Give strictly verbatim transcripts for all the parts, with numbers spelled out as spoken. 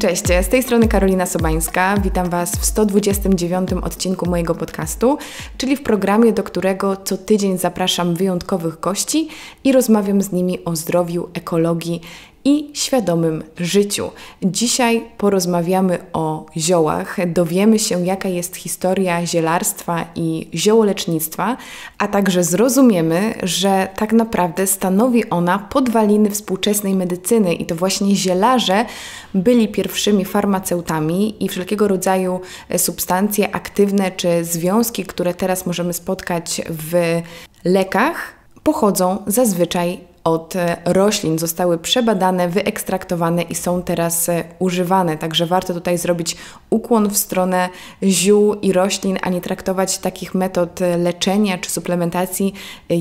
Cześć, z tej strony Karolina Sobańska. Witam Was w sto dwudziestym dziewiątym odcinku mojego podcastu, czyli w programie, do którego co tydzień zapraszam wyjątkowych gości i rozmawiam z nimi o zdrowiu, ekologii i świadomym życiu. Dzisiaj porozmawiamy o ziołach, dowiemy się, jaka jest historia zielarstwa i ziołolecznictwa, a także zrozumiemy, że tak naprawdę stanowi ona podwaliny współczesnej medycyny i to właśnie zielarze byli pierwszymi farmaceutami i wszelkiego rodzaju substancje aktywne czy związki, które teraz możemy spotkać w lekach, pochodzą zazwyczaj od roślin, zostały przebadane, wyekstraktowane i są teraz używane. Także warto tutaj zrobić ukłon w stronę ziół i roślin, a nie traktować takich metod leczenia czy suplementacji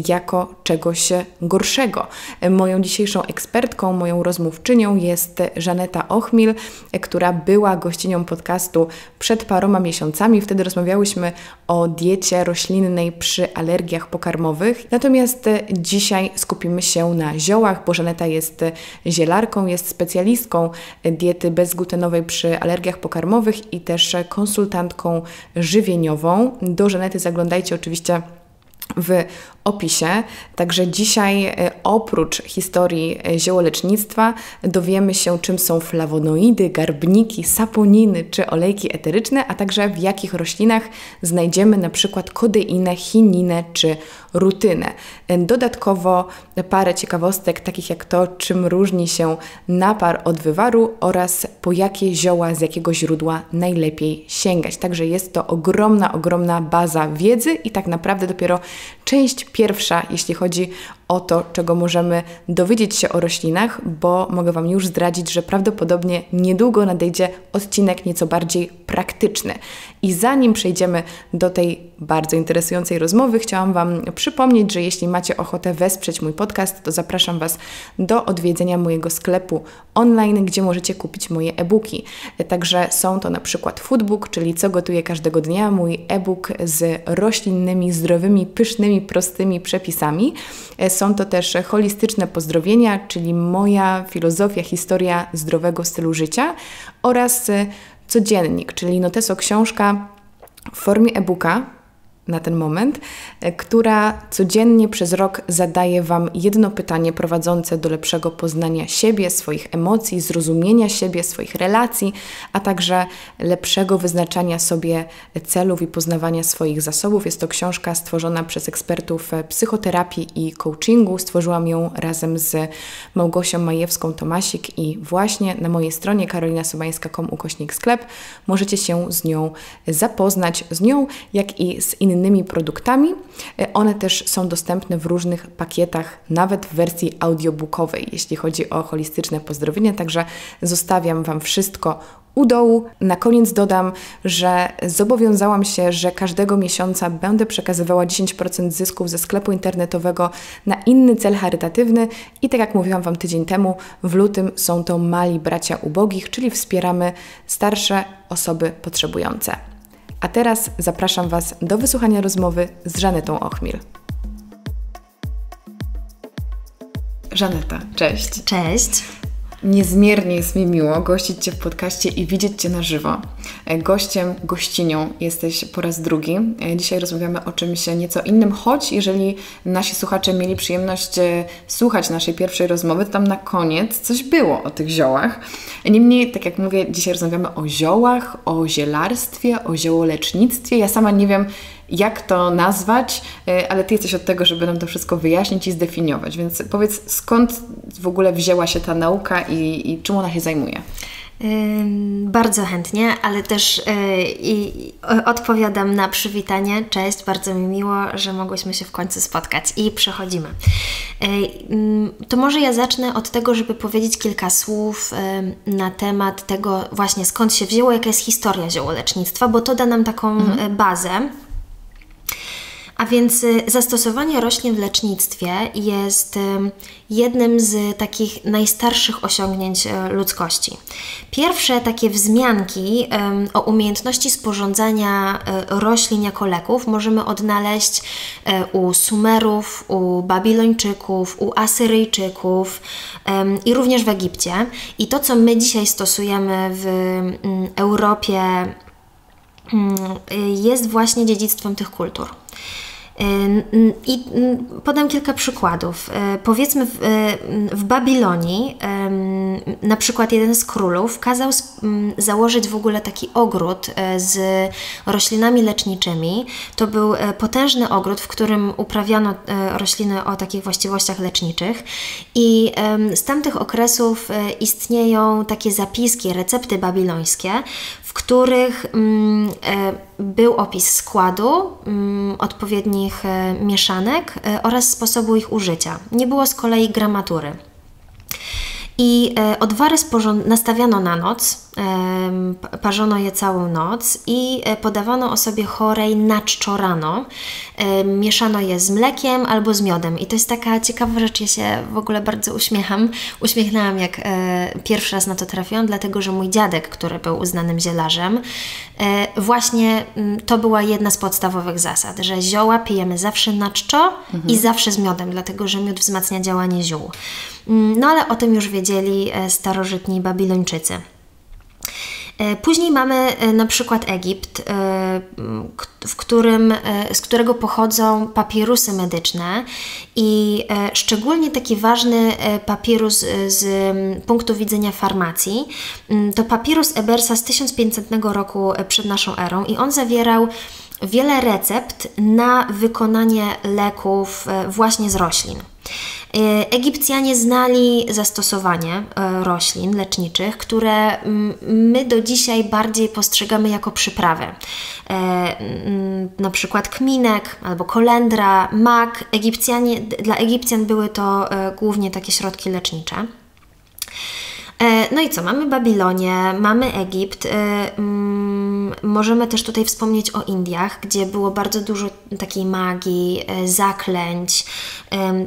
jako czegoś gorszego. Moją dzisiejszą ekspertką, moją rozmówczynią jest Żaneta Ochmiel, która była gościnią podcastu przed paroma miesiącami. Wtedy rozmawiałyśmy o diecie roślinnej przy alergiach pokarmowych. Natomiast dzisiaj skupimy się na ziołach, bo Żaneta jest zielarką, jest specjalistką diety bezglutenowej przy alergiach pokarmowych i też konsultantką żywieniową. Do Żanety zaglądajcie oczywiście w opisie. Także dzisiaj oprócz historii ziołolecznictwa dowiemy się, czym są flawonoidy, garbniki, saponiny czy olejki eteryczne, a także w jakich roślinach znajdziemy na przykład kodeinę, chininę czy rutynę. Dodatkowo parę ciekawostek, takich jak to, czym różni się napar od wywaru oraz po jakie zioła z jakiego źródła najlepiej sięgać. Także jest to ogromna, ogromna baza wiedzy i tak naprawdę dopiero część pierwsza, jeśli chodzi o to, czego możemy dowiedzieć się o roślinach, bo mogę Wam już zdradzić, że prawdopodobnie niedługo nadejdzie odcinek nieco bardziej praktyczny. I zanim przejdziemy do tej bardzo interesującej rozmowy, chciałam Wam przypomnieć, że jeśli macie ochotę wesprzeć mój podcast, to zapraszam Was do odwiedzenia mojego sklepu online, gdzie możecie kupić moje e-booki. Także są to na przykład foodbook, czyli co gotuję każdego dnia, mój e-book z roślinnymi, zdrowymi, pysznymi, prostymi przepisami. Są to też holistyczne pozdrowienia, czyli moja filozofia, historia zdrowego stylu życia oraz codziennik, czyli noteso książka w formie e-booka na ten moment, która codziennie przez rok zadaje Wam jedno pytanie prowadzące do lepszego poznania siebie, swoich emocji, zrozumienia siebie, swoich relacji, a także lepszego wyznaczania sobie celów i poznawania swoich zasobów. Jest to książka stworzona przez ekspertów psychoterapii i coachingu. Stworzyłam ją razem z Małgosią Majewską, Tomasik i właśnie na mojej stronie karolina sobańska kropka com ukośnik sklep możecie się z nią zapoznać, z nią, jak i z innymi innymi produktami. One też są dostępne w różnych pakietach, nawet w wersji audiobookowej, jeśli chodzi o holistyczne pozdrowienia, także zostawiam Wam wszystko u dołu. Na koniec dodam, że zobowiązałam się, że każdego miesiąca będę przekazywała dziesięć procent zysków ze sklepu internetowego na inny cel charytatywny i tak jak mówiłam Wam tydzień temu, w lutym są to Mali Bracia Ubogich, czyli wspieramy starsze osoby potrzebujące. A teraz zapraszam Was do wysłuchania rozmowy z Żanetą Ochmiel. Żaneta, cześć. Cześć. Niezmiernie jest mi miło gościć Cię w podcaście i widzieć Cię na żywo. Gościem, gościnią jesteś po raz drugi. Dzisiaj rozmawiamy o czymś nieco innym, choć jeżeli nasi słuchacze mieli przyjemność słuchać naszej pierwszej rozmowy, to tam na koniec coś było o tych ziołach. Niemniej, tak jak mówię, dzisiaj rozmawiamy o ziołach, o zielarstwie, o ziołolecznictwie. Ja sama nie wiem, jak to nazwać, ale Ty jesteś od tego, żeby nam to wszystko wyjaśnić i zdefiniować. Więc powiedz, skąd w ogóle wzięła się ta nauka i, i czym ona się zajmuje? Bardzo chętnie, ale też i odpowiadam na przywitanie. Cześć, bardzo mi miło, że mogłyśmy się w końcu spotkać i przechodzimy. To może ja zacznę od tego, żeby powiedzieć kilka słów na temat tego właśnie, skąd się wzięło, jaka jest historia ziołolecznictwa, bo to da nam taką mhm. bazę. A więc zastosowanie roślin w lecznictwie jest jednym z takich najstarszych osiągnięć ludzkości. Pierwsze takie wzmianki o umiejętności sporządzania roślin jako leków możemy odnaleźć u Sumerów, u Babilończyków, u Asyryjczyków i również w Egipcie. I to, co my dzisiaj stosujemy w Europie, jest właśnie dziedzictwem tych kultur. I podam kilka przykładów. Powiedzmy w, w Babilonii na przykład jeden z królów kazał założyć w ogóle taki ogród z roślinami leczniczymi. To był potężny ogród, w którym uprawiano rośliny o takich właściwościach leczniczych i z tamtych okresów istnieją takie zapiski, recepty babilońskie, w których był opis składu odpowiednich mieszanek oraz sposobu ich użycia. Nie było z kolei gramatury. I odwary nastawiano na noc, parzono je całą noc i podawano osobie chorej na czczo rano. Mieszano je z mlekiem albo z miodem. I to jest taka ciekawa rzecz, ja się w ogóle bardzo uśmiecham. Uśmiechnęłam, jak pierwszy raz na to trafiłam, dlatego że mój dziadek, który był uznanym zielarzem, właśnie to była jedna z podstawowych zasad, że zioła pijemy zawsze na czczo mhm. i zawsze z miodem, dlatego że miód wzmacnia działanie ziół. No ale o tym już wiedzieli starożytni Babilończycy. Później mamy na przykład Egipt, w którym, z którego pochodzą papirusy medyczne i szczególnie taki ważny papirus z punktu widzenia farmacji to papirus Ebersa z tysiąc pięćsetnego roku przed naszą erą i on zawierał wiele recept na wykonanie leków właśnie z roślin. Egipcjanie znali zastosowanie roślin leczniczych, które my do dzisiaj bardziej postrzegamy jako przyprawy. Na przykład kminek albo kolendra, mak. Egipcjanie, dla Egipcjan były to głównie takie środki lecznicze. No i co? Mamy Babilonię, mamy Egipt. Możemy też tutaj wspomnieć o Indiach, gdzie było bardzo dużo takiej magii, zaklęć,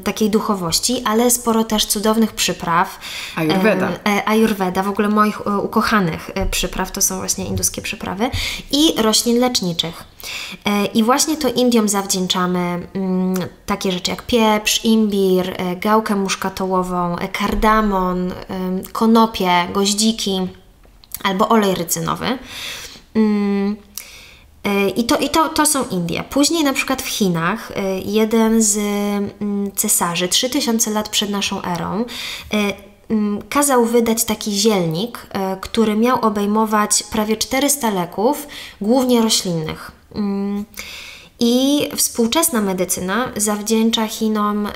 takiej duchowości, ale sporo też cudownych przypraw. Ayurveda. Ayurveda, w ogóle moich ukochanych przypraw, to są właśnie induskie przyprawy i roślin leczniczych. I właśnie to Indiom zawdzięczamy takie rzeczy jak pieprz, imbir, gałkę muszkatołową, kardamon, konopie, goździki albo olej rycynowy. I, to, i to, to są Indie. Później na przykład w Chinach jeden z cesarzy trzy tysiące lat przed naszą erą kazał wydać taki zielnik, który miał obejmować prawie czterysta leków, głównie roślinnych. I współczesna medycyna zawdzięcza Chinom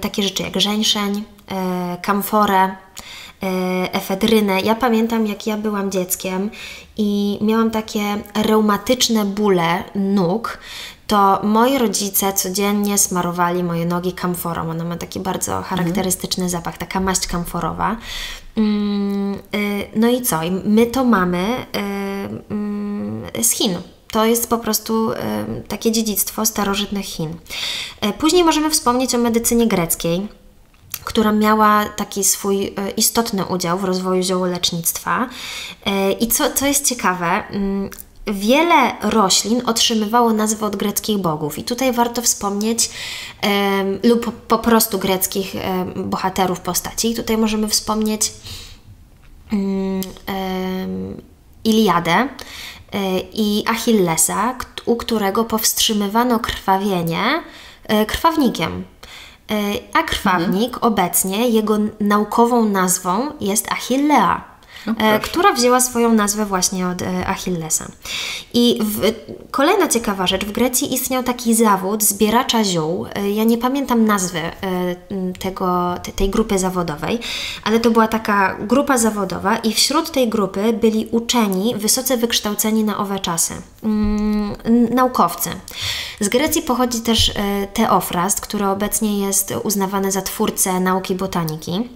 takie rzeczy jak żeńszeń, kamforę, efedrynę. Ja pamiętam, jak ja byłam dzieckiem i miałam takie reumatyczne bóle nóg, to moi rodzice codziennie smarowali moje nogi kamforą. Ona ma taki bardzo charakterystyczny mhm. zapach, taka maść kamforowa. No i co? My to mamy z Chin. To jest po prostu takie dziedzictwo starożytnych Chin. Później możemy wspomnieć o medycynie greckiej, która miała taki swój istotny udział w rozwoju ziołolecznictwa. I co, co jest ciekawe, wiele roślin otrzymywało nazwę od greckich bogów. I tutaj warto wspomnieć lub po prostu greckich bohaterów postaci. I tutaj możemy wspomnieć Iliadę i Achillesa, u którego powstrzymywano krwawienie krwawnikiem. A krwawnik mhm. obecnie, jego naukową nazwą jest Achillea, okay. która wzięła swoją nazwę właśnie od Achillesa. I w, kolejna ciekawa rzecz, w Grecji istniał taki zawód zbieracza ziół. Ja nie pamiętam nazwy tego, tej grupy zawodowej, ale to była taka grupa zawodowa i wśród tej grupy byli uczeni, wysoce wykształceni na owe czasy, mm, naukowcy. Z Grecji pochodzi też Teofrast, który obecnie jest uznawany za twórcę nauki botaniki.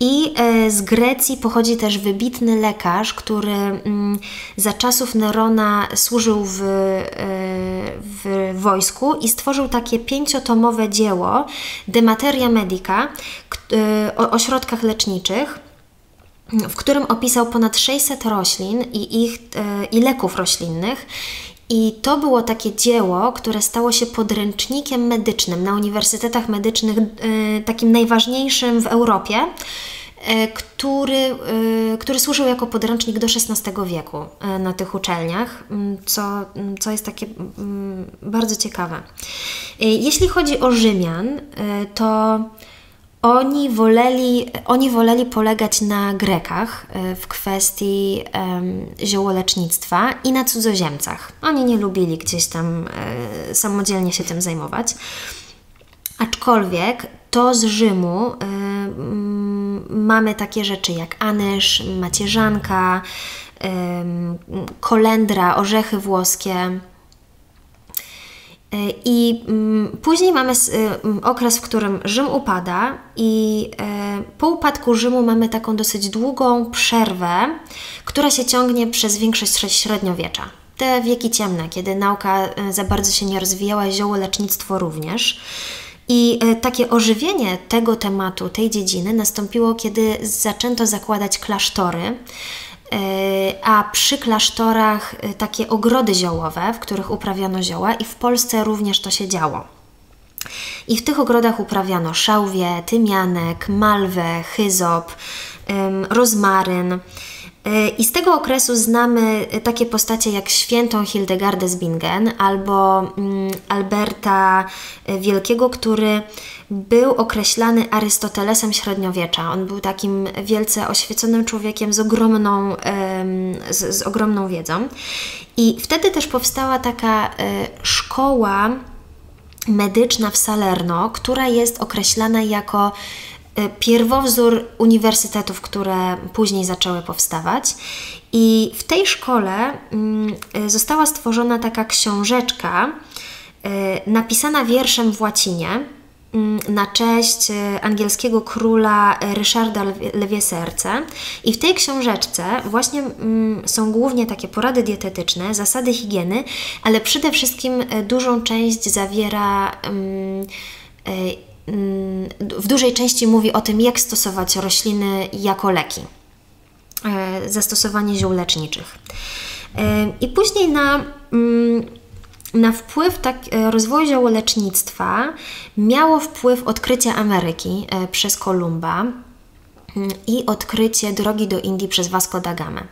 I z Grecji pochodzi też wybitny lekarz, który za czasów Nerona służył w, w wojsku i stworzył takie pięciotomowe dzieło De Materia Medica o, o środkach leczniczych, w którym opisał ponad sześćset roślin i, ich, i leków roślinnych. I to było takie dzieło, które stało się podręcznikiem medycznym na uniwersytetach medycznych, takim najważniejszym w Europie, który, który służył jako podręcznik do szesnastego wieku na tych uczelniach, co, co jest takie bardzo ciekawe. Jeśli chodzi o Rzymian, to Oni woleli, oni woleli polegać na Grekach w kwestii um, ziołolecznictwa i na cudzoziemcach. Oni nie lubili gdzieś tam y, samodzielnie się tym zajmować. Aczkolwiek to z Rzymu y, mamy takie rzeczy jak anyż, macierzanka, y, kolendra, orzechy włoskie. I później mamy okres, w którym Rzym upada i po upadku Rzymu mamy taką dosyć długą przerwę, która się ciągnie przez większość średniowiecza. Te wieki ciemne, kiedy nauka za bardzo się nie rozwijała, ziołolecznictwo również. I takie ożywienie tego tematu, tej dziedziny nastąpiło, kiedy zaczęto zakładać klasztory, a przy klasztorach takie ogrody ziołowe, w których uprawiano zioła, i w Polsce również to się działo. I w tych ogrodach uprawiano szałwię, tymianek, malwę, hyzop, rozmaryn. I z tego okresu znamy takie postacie jak świętą Hildegardę z Bingen albo Alberta Wielkiego, który był określany Arystotelesem średniowiecza. On był takim wielce oświeconym człowiekiem z ogromną, z, z ogromną wiedzą. I wtedy też powstała taka szkoła medyczna w Salerno, która jest określana jako pierwowzór uniwersytetów, które później zaczęły powstawać. I w tej szkole została stworzona taka książeczka napisana wierszem w łacinie na cześć angielskiego króla Ryszarda Lewie Serce. I w tej książeczce właśnie są głównie takie porady dietetyczne, zasady higieny, ale przede wszystkim dużą część zawiera w dużej części mówi o tym, jak stosować rośliny jako leki, zastosowanie ziół leczniczych. I później na, na wpływ tak, rozwoju ziołolecznictwa miało wpływ odkrycie Ameryki przez Kolumba i odkrycie drogi do Indii przez Vasco da Gama.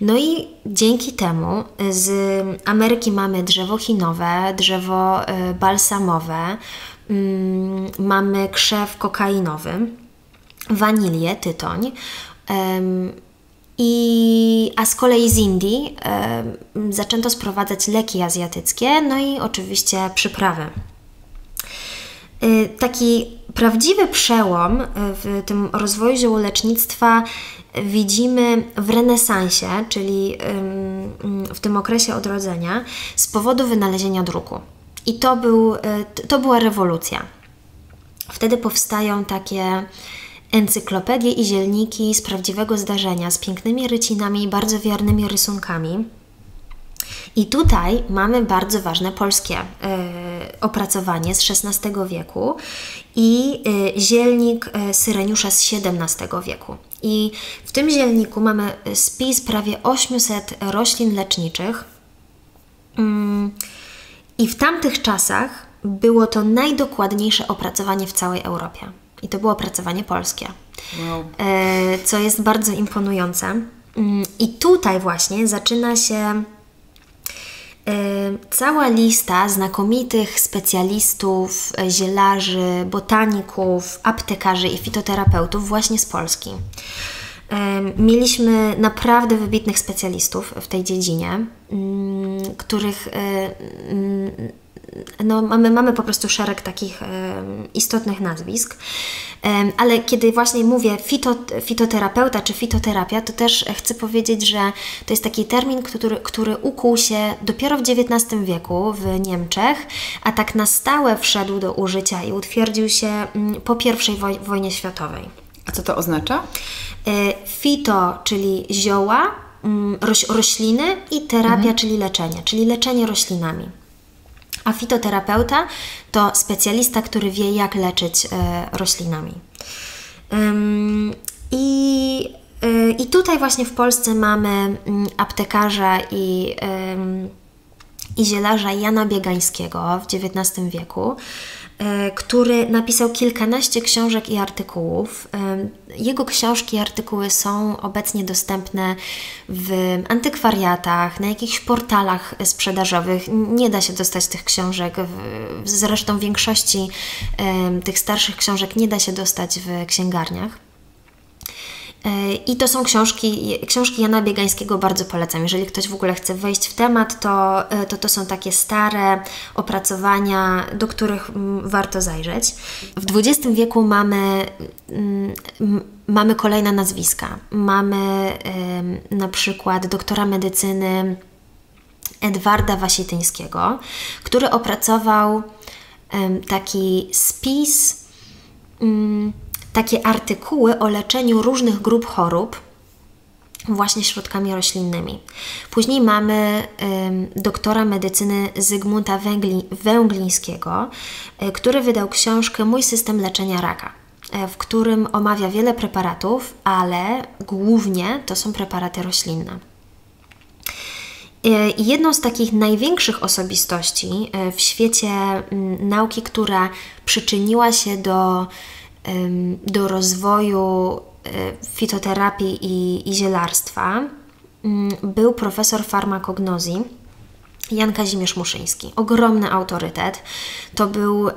No i dzięki temu z Ameryki mamy drzewo chinowe, drzewo balsamowe, mamy krzew kokainowy, wanilię, tytoń, um, i, a z kolei z Indii um, zaczęto sprowadzać leki azjatyckie, no i oczywiście przyprawy. Taki prawdziwy przełom w tym rozwoju ziołolecznictwa widzimy w renesansie, czyli w tym okresie odrodzenia, z powodu wynalezienia druku. I to, był, to była rewolucja. Wtedy powstają takie encyklopedie i zielniki z prawdziwego zdarzenia, z pięknymi rycinami i bardzo wiernymi rysunkami. I tutaj mamy bardzo ważne polskie y, opracowanie z szesnastego wieku i y, zielnik y, Syreniusza z siedemnastego wieku. I w tym zielniku mamy spis prawie ośmiuset roślin leczniczych. Mm. I w tamtych czasach było to najdokładniejsze opracowanie w całej Europie. I to było opracowanie polskie, wow. Co jest bardzo imponujące. I tutaj właśnie zaczyna się cała lista znakomitych specjalistów, zielarzy, botaników, aptekarzy i fitoterapeutów właśnie z Polski. Mieliśmy naprawdę wybitnych specjalistów w tej dziedzinie, których no, mamy, mamy po prostu szereg takich istotnych nazwisk, ale kiedy właśnie mówię fitot, fitoterapeuta czy fitoterapia, to też chcę powiedzieć, że to jest taki termin, który, który ukuł się dopiero w dziewiętnastym wieku w Niemczech, a tak na stałe wszedł do użycia i utwierdził się po pierwszej wojnie światowej. A co to oznacza? Fito, czyli zioła, roś, rośliny i terapia, mhm. czyli leczenie, czyli leczenie roślinami. A fitoterapeuta to specjalista, który wie, jak leczyć roślinami. I, i tutaj właśnie w Polsce mamy aptekarza i, i zielarza Jana Biegańskiego w dziewiętnastym wieku, który napisał kilkanaście książek i artykułów. Jego książki i artykuły są obecnie dostępne w antykwariatach, na jakichś portalach sprzedażowych. Nie da się dostać tych książek, zresztą większości tych starszych książek nie da się dostać w księgarniach. I to są książki, książki Jana Biegańskiego, bardzo polecam. Jeżeli ktoś w ogóle chce wejść w temat, to to, to są takie stare opracowania, do których warto zajrzeć. W dwudziestym wieku mamy, mamy kolejne nazwiska. Mamy na przykład doktora medycyny Edwarda Wasietyńskiego, który opracował taki spis, takie artykuły o leczeniu różnych grup chorób właśnie środkami roślinnymi. Później mamy y, doktora medycyny Zygmunta Węgli, Węglińskiego, y, który wydał książkę Mój system leczenia raka, y, w którym omawia wiele preparatów, ale głównie to są preparaty roślinne. Y, jedną z takich największych osobistości y, w świecie y, nauki, która przyczyniła się do do rozwoju fitoterapii i, i zielarstwa był profesor farmakognozji Jan Kazimierz Muszyński. Ogromny autorytet. To, był,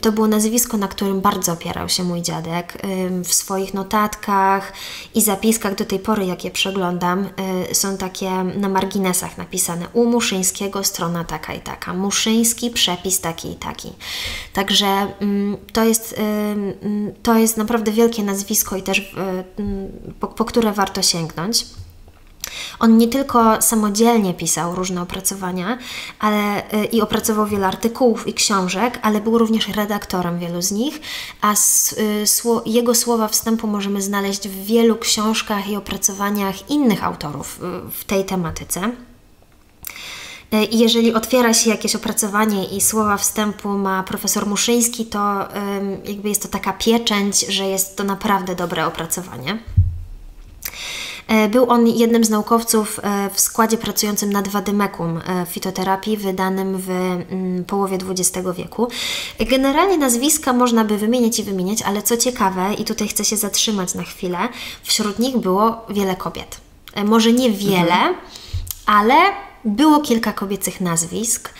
to było nazwisko, na którym bardzo opierał się mój dziadek. W swoich notatkach i zapiskach do tej pory, jak je przeglądam, są takie na marginesach napisane: u Muszyńskiego strona taka i taka, Muszyński przepis taki i taki. Także to jest, to jest naprawdę wielkie nazwisko i też po, po które warto sięgnąć. On nie tylko samodzielnie pisał różne opracowania, ale, i opracował wiele artykułów i książek, ale był również redaktorem wielu z nich, a s, sło, jego słowa wstępu możemy znaleźć w wielu książkach i opracowaniach innych autorów w tej tematyce. I jeżeli otwiera się jakieś opracowanie i słowa wstępu ma profesor Muszyński, to jakby jest to taka pieczęć, że jest to naprawdę dobre opracowanie. Był on jednym z naukowców w składzie pracującym nad wadymekum fitoterapii wydanym w połowie dwudziestego wieku. Generalnie nazwiska można by wymieniać i wymieniać, ale co ciekawe, i tutaj chcę się zatrzymać na chwilę, wśród nich było wiele kobiet. Może nie wiele, mhm. ale było kilka kobiecych nazwisk.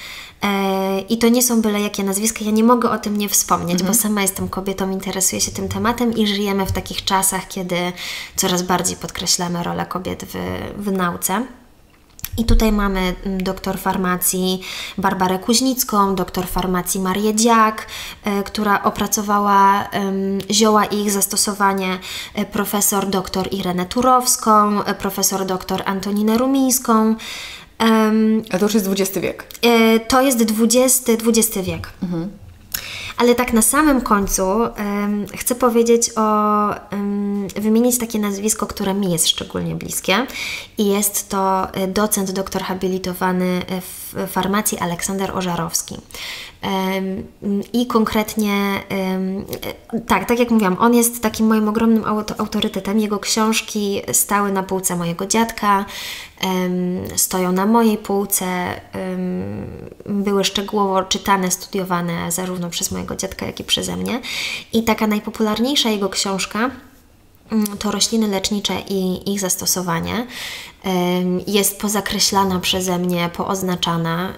I to nie są byle jakie nazwiska, ja nie mogę o tym nie wspomnieć, mhm. bo sama jestem kobietą, interesuję się tym tematem i żyjemy w takich czasach, kiedy coraz bardziej podkreślamy rolę kobiet w, w nauce. I tutaj mamy doktor farmacji Barbarę Kuźnicką, doktor farmacji Marię Dziak, y, która opracowała y, zioła i ich zastosowanie, y, profesor doktor Irenę Turowską, y, profesor doktor Antoninę Rumińską. Um, A to już jest dwudziesty wiek. Y, to jest dwudziesty, dwudziesty wiek. Mhm. Ale tak na samym końcu um, chcę powiedzieć o, um, wymienić takie nazwisko, które mi jest szczególnie bliskie. I jest to docent, doktor habilitowany w farmacji Aleksander Ożarowski. Um, I konkretnie, um, tak, tak jak mówiłam, on jest takim moim ogromnym auto autorytetem. Jego książki stały na półce mojego dziadka, um, stoją na mojej półce, um, były szczegółowo czytane, studiowane zarówno przez mojego dziadka, jak i przeze mnie. I taka najpopularniejsza jego książka to Rośliny lecznicze i ich zastosowanie. Jest pozakreślana przeze mnie, pooznaczana.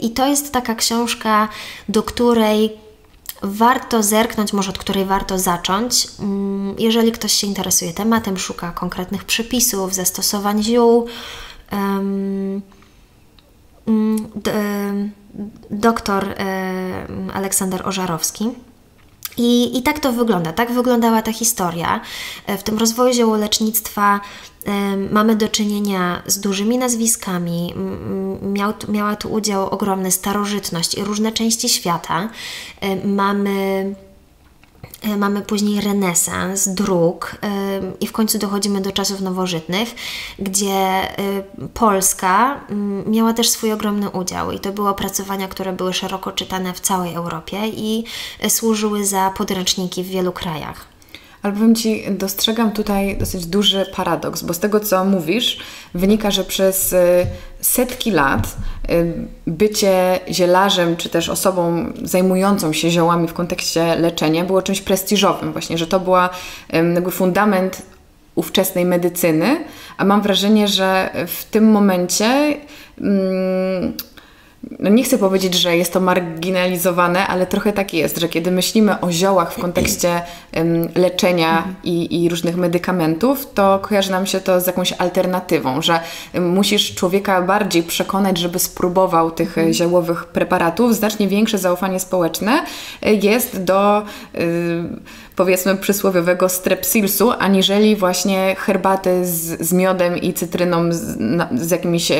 I to jest taka książka, do której warto zerknąć, może od której warto zacząć. Jeżeli ktoś się interesuje tematem, szuka konkretnych przepisów, zastosowań ziół. Doktor Aleksander Ożarowski. I, I tak to wygląda, tak wyglądała ta historia. W tym rozwoju ziołolecznictwa y, mamy do czynienia z dużymi nazwiskami. Miał, miała tu udział ogromny starożytność i różne części świata. Y, mamy Mamy później renesans, druk i w końcu dochodzimy do czasów nowożytnych, gdzie Polska miała też swój ogromny udział i to były opracowania, które były szeroko czytane w całej Europie i służyły za podręczniki w wielu krajach. Ale powiem Ci, dostrzegam tutaj dosyć duży paradoks, bo z tego, co mówisz, wynika, że przez setki lat bycie zielarzem, czy też osobą zajmującą się ziołami w kontekście leczenia było czymś prestiżowym właśnie, że to była jakby fundament ówczesnej medycyny, a mam wrażenie, że w tym momencie... Mm, No nie chcę powiedzieć, że jest to marginalizowane, ale trochę tak jest, że kiedy myślimy o ziołach w kontekście leczenia i, i różnych medykamentów, to kojarzy nam się to z jakąś alternatywą, że musisz człowieka bardziej przekonać, żeby spróbował tych ziołowych preparatów. Znacznie większe zaufanie społeczne jest do yy, powiedzmy przysłowiowego strepsilsu, aniżeli właśnie herbaty z, z miodem i cytryną z, na, z jakimiś...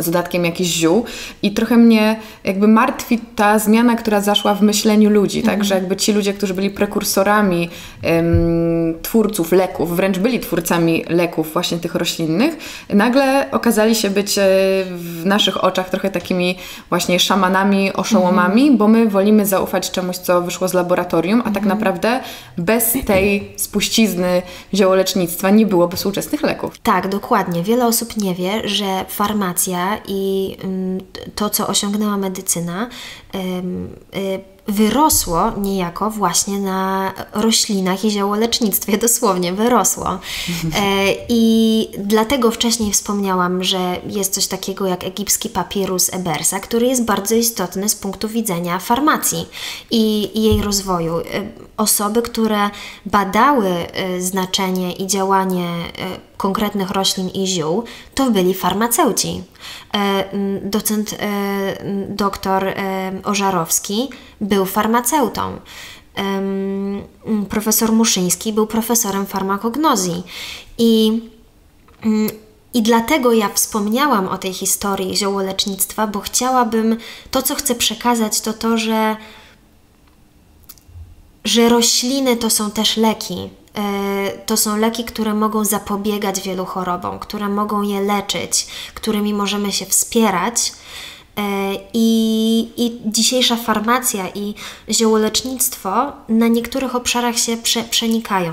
z dodatkiem jakichś ziół i trochę mnie jakby martwi ta zmiana, która zaszła w myśleniu ludzi, tak, że jakby ci ludzie, którzy byli prekursorami ym, twórców leków, wręcz byli twórcami leków właśnie tych roślinnych, nagle okazali się być w naszych oczach trochę takimi właśnie szamanami, oszołomami, mhm. bo my wolimy zaufać czemuś, co wyszło z laboratorium, a tak naprawdę bez tej spuścizny ziołolecznictwa nie byłoby współczesnych leków. Tak, dokładnie. Wiele osób nie wie, że farmacja i to, co osiągnęła medycyna, wyrosło niejako właśnie na roślinach i ziołolecznictwie, dosłownie wyrosło. I dlatego wcześniej wspomniałam, że jest coś takiego jak egipski papirus Ebersa, który jest bardzo istotny z punktu widzenia farmacji i jej rozwoju. Osoby, które badały znaczenie i działanie konkretnych roślin i ziół, to byli farmaceuci. Docent doktor Ożarowski był farmaceutą. Profesor Muszyński był profesorem farmakognozji. I, i dlatego ja wspomniałam o tej historii ziołolecznictwa, bo chciałabym, to co chcę przekazać, to to, że, że rośliny to są też leki. To są leki, które mogą zapobiegać wielu chorobom, które mogą je leczyć, którymi możemy się wspierać. I, i dzisiejsza farmacja i ziołolecznictwo na niektórych obszarach się prze, przenikają.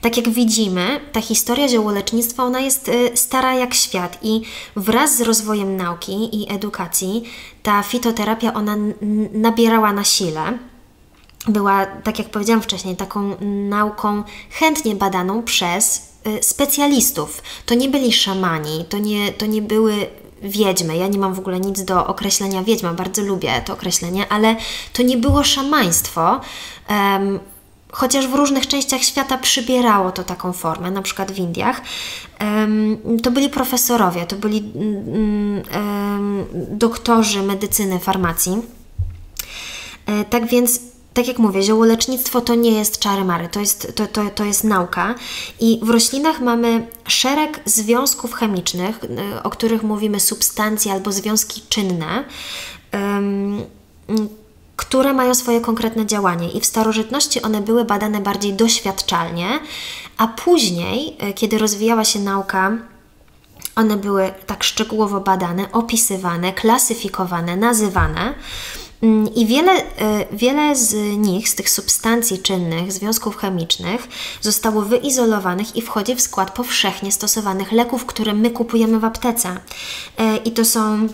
Tak jak widzimy, ta historia ziołolecznictwa, ona jest stara jak świat i wraz z rozwojem nauki i edukacji ta fitoterapia, ona nabierała na sile. Była, tak jak powiedziałam wcześniej, taką nauką chętnie badaną przez specjalistów. To nie byli szamani, to nie, to nie były wiedźmy. Ja nie mam w ogóle nic do określenia wiedźma, bardzo lubię to określenie, ale to nie było szamaństwo, um, chociaż w różnych częściach świata przybierało to taką formę, na przykład w Indiach. Um, to byli profesorowie, to byli um, um, doktorzy medycyny, farmacji. E, tak więc tak jak mówię, ziołolecznictwo to nie jest czary-mary, to jest, to, to, to jest nauka i w roślinach mamy szereg związków chemicznych, o których mówimy substancje albo związki czynne, um, które mają swoje konkretne działanie i w starożytności one były badane bardziej doświadczalnie, a później, kiedy rozwijała się nauka, one były tak szczegółowo badane, opisywane, klasyfikowane, nazywane. I wiele, wiele z nich, z tych substancji czynnych, związków chemicznych zostało wyizolowanych i wchodzi w skład powszechnie stosowanych leków, które my kupujemy w aptece. I to są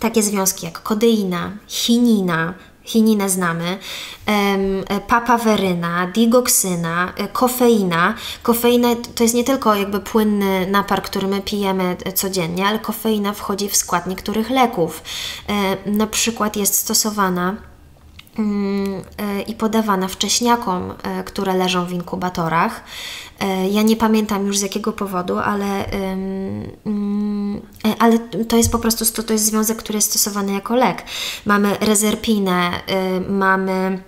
takie związki jak kodeina, chinina, chininę znamy, papaweryna, digoksyna, kofeina. Kofeina to jest nie tylko jakby płynny napar, który my pijemy codziennie, ale kofeina wchodzi w skład niektórych leków. Na przykład jest stosowana i podawana wcześniakom, które leżą w inkubatorach. Ja nie pamiętam już z jakiego powodu, ale, ale to jest po prostu to jest związek, który jest stosowany jako lek. Mamy rezerpinę, mamy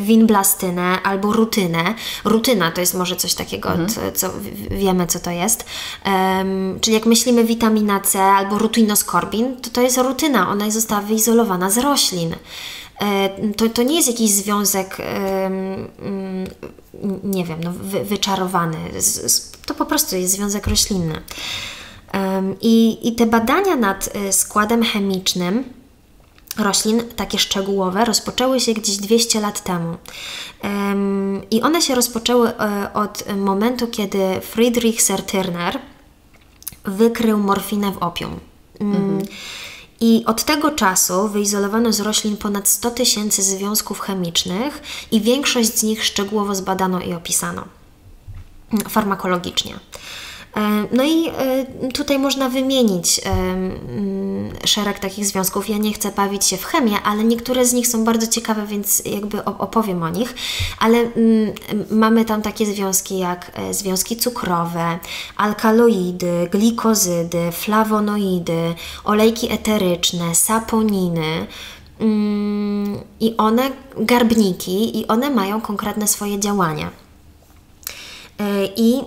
winblastynę albo rutynę. Rutyna to jest może coś takiego, mhm. co wiemy, co to jest. Um, czyli jak myślimy witamina C albo rutinoskorbin, to to jest rutyna. Ona została wyizolowana z roślin. To, to nie jest jakiś związek, nie wiem, no, wy, wyczarowany. To po prostu jest związek roślinny. I, i te badania nad składem chemicznym roślin, takie szczegółowe, rozpoczęły się gdzieś dwieście lat temu. I one się rozpoczęły od momentu, kiedy Friedrich Sertyrner wykrył morfinę w opium. Mhm. I od tego czasu wyizolowano z roślin ponad sto tysięcy związków chemicznych i większość z nich szczegółowo zbadano i opisano farmakologicznie. No i tutaj można wymienić szereg takich związków. Ja nie chcę bawić się w chemię, ale niektóre z nich są bardzo ciekawe, więc jakby opowiem o nich. Ale mamy tam takie związki jak związki cukrowe, alkaloidy, glikozydy, flawonoidy, olejki eteryczne, saponiny. I one, garbniki, i one mają konkretne swoje działania. I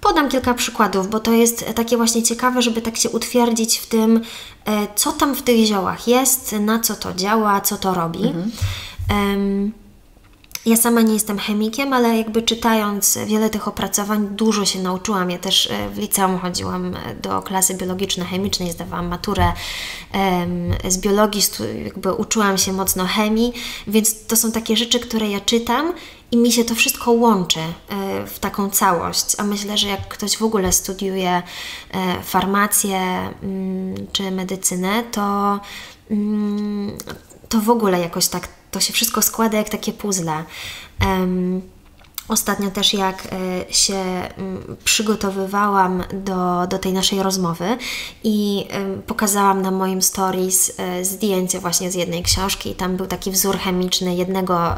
podam kilka przykładów, bo to jest takie właśnie ciekawe, żeby tak się utwierdzić w tym, co tam w tych ziołach jest, na co to działa, co to robi. Mhm. Um, ja sama nie jestem chemikiem, ale jakby czytając wiele tych opracowań, dużo się nauczyłam. Ja też w liceum chodziłam do klasy biologiczno-chemicznej, zdawałam maturę um, z biologii, jakby uczyłam się mocno chemii, więc to są takie rzeczy, które ja czytam, i mi się to wszystko łączy w taką całość, a myślę, że jak ktoś w ogóle studiuje farmację czy medycynę, to, to w ogóle jakoś tak to się wszystko składa jak takie puzzle. Ostatnio też jak się przygotowywałam do, do tej naszej rozmowy i pokazałam na moim stories zdjęcie właśnie z jednej książki i tam był taki wzór chemiczny jednego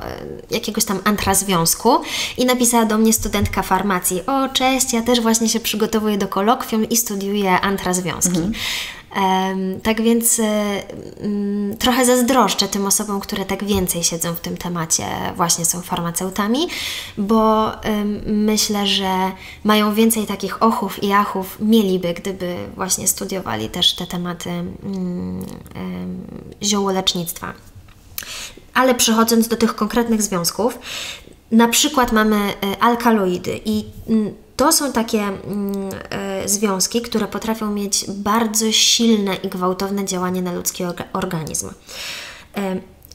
jakiegoś tam antrazwiązku i napisała do mnie studentka farmacji: o cześć, ja też właśnie się przygotowuję do kolokwium i studiuję antrazwiązki. Mhm. Um, tak więc um, trochę zazdroszczę tym osobom, które tak więcej siedzą w tym temacie, właśnie są farmaceutami, bo um, myślę, że mają więcej takich ochów i achów, mieliby, gdyby właśnie studiowali też te tematy um, um, ziołolecznictwa. Ale przechodząc do tych konkretnych związków, na przykład mamy alkaloidy i um, to są takie y, związki, które potrafią mieć bardzo silne i gwałtowne działanie na ludzki organizm. Y,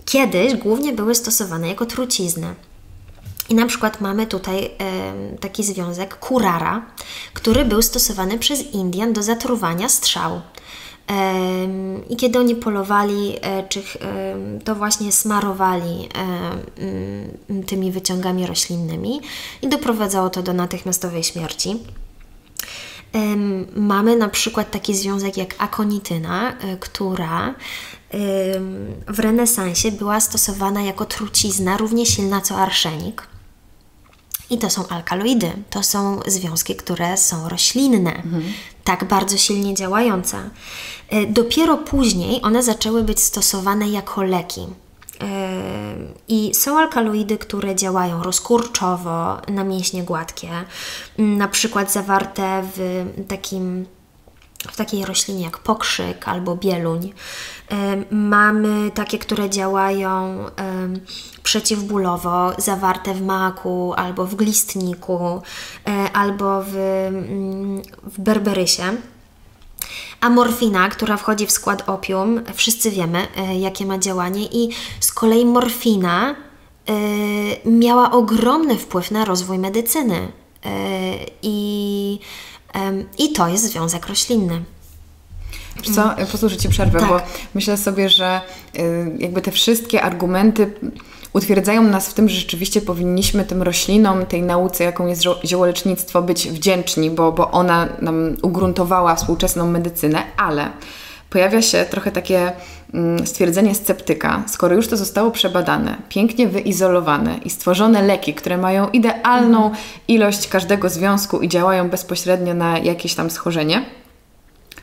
kiedyś głównie były stosowane jako trucizny. I na przykład mamy tutaj y, taki związek curara, który był stosowany przez Indian do zatruwania strzał. I kiedy oni polowali, czy to właśnie smarowali tymi wyciągami roślinnymi i doprowadzało to do natychmiastowej śmierci. Mamy na przykład taki związek jak akonityna, która w renesansie była stosowana jako trucizna równie silna co arszenik. I to są alkaloidy, to są związki, które są roślinne, mhm. tak bardzo silnie działające. Dopiero później one zaczęły być stosowane jako leki. I są alkaloidy, które działają rozkurczowo na mięśnie gładkie, na przykład zawarte w takim... w takiej roślinie jak pokrzyk albo bieluń. Mamy takie, które działają przeciwbólowo, zawarte w maku albo w glistniku albo w, w berberysie. A morfina, która wchodzi w skład opium, wszyscy wiemy, jakie ma działanie, i z kolei morfina miała ogromny wpływ na rozwój medycyny. I I to jest związek roślinny. Wiesz co, posłuchaj, ci przerwę, tak. Bo myślę sobie, że jakby te wszystkie argumenty utwierdzają nas w tym, że rzeczywiście powinniśmy tym roślinom, tej nauce, jaką jest ziołolecznictwo, być wdzięczni, bo, bo ona nam ugruntowała współczesną medycynę, ale pojawia się trochę takie stwierdzenie sceptyka, skoro już to zostało przebadane, pięknie wyizolowane i stworzone leki, które mają idealną ilość każdego związku i działają bezpośrednio na jakieś tam schorzenie,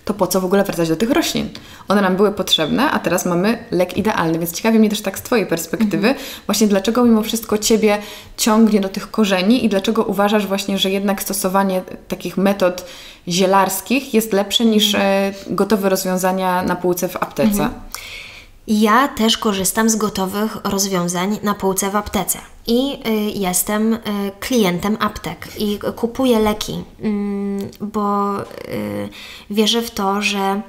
to po co w ogóle wracać do tych roślin? One nam były potrzebne, a teraz mamy lek idealny, więc ciekawi mnie też tak z Twojej perspektywy, mhm. właśnie dlaczego mimo wszystko Ciebie ciągnie do tych korzeni i dlaczego uważasz właśnie, że jednak stosowanie takich metod zielarskich jest lepsze niż gotowe rozwiązania na półce w aptece? Mhm. Ja też korzystam z gotowych rozwiązań na półce w aptece i jestem klientem aptek i kupuję leki, bo wierzę w to, że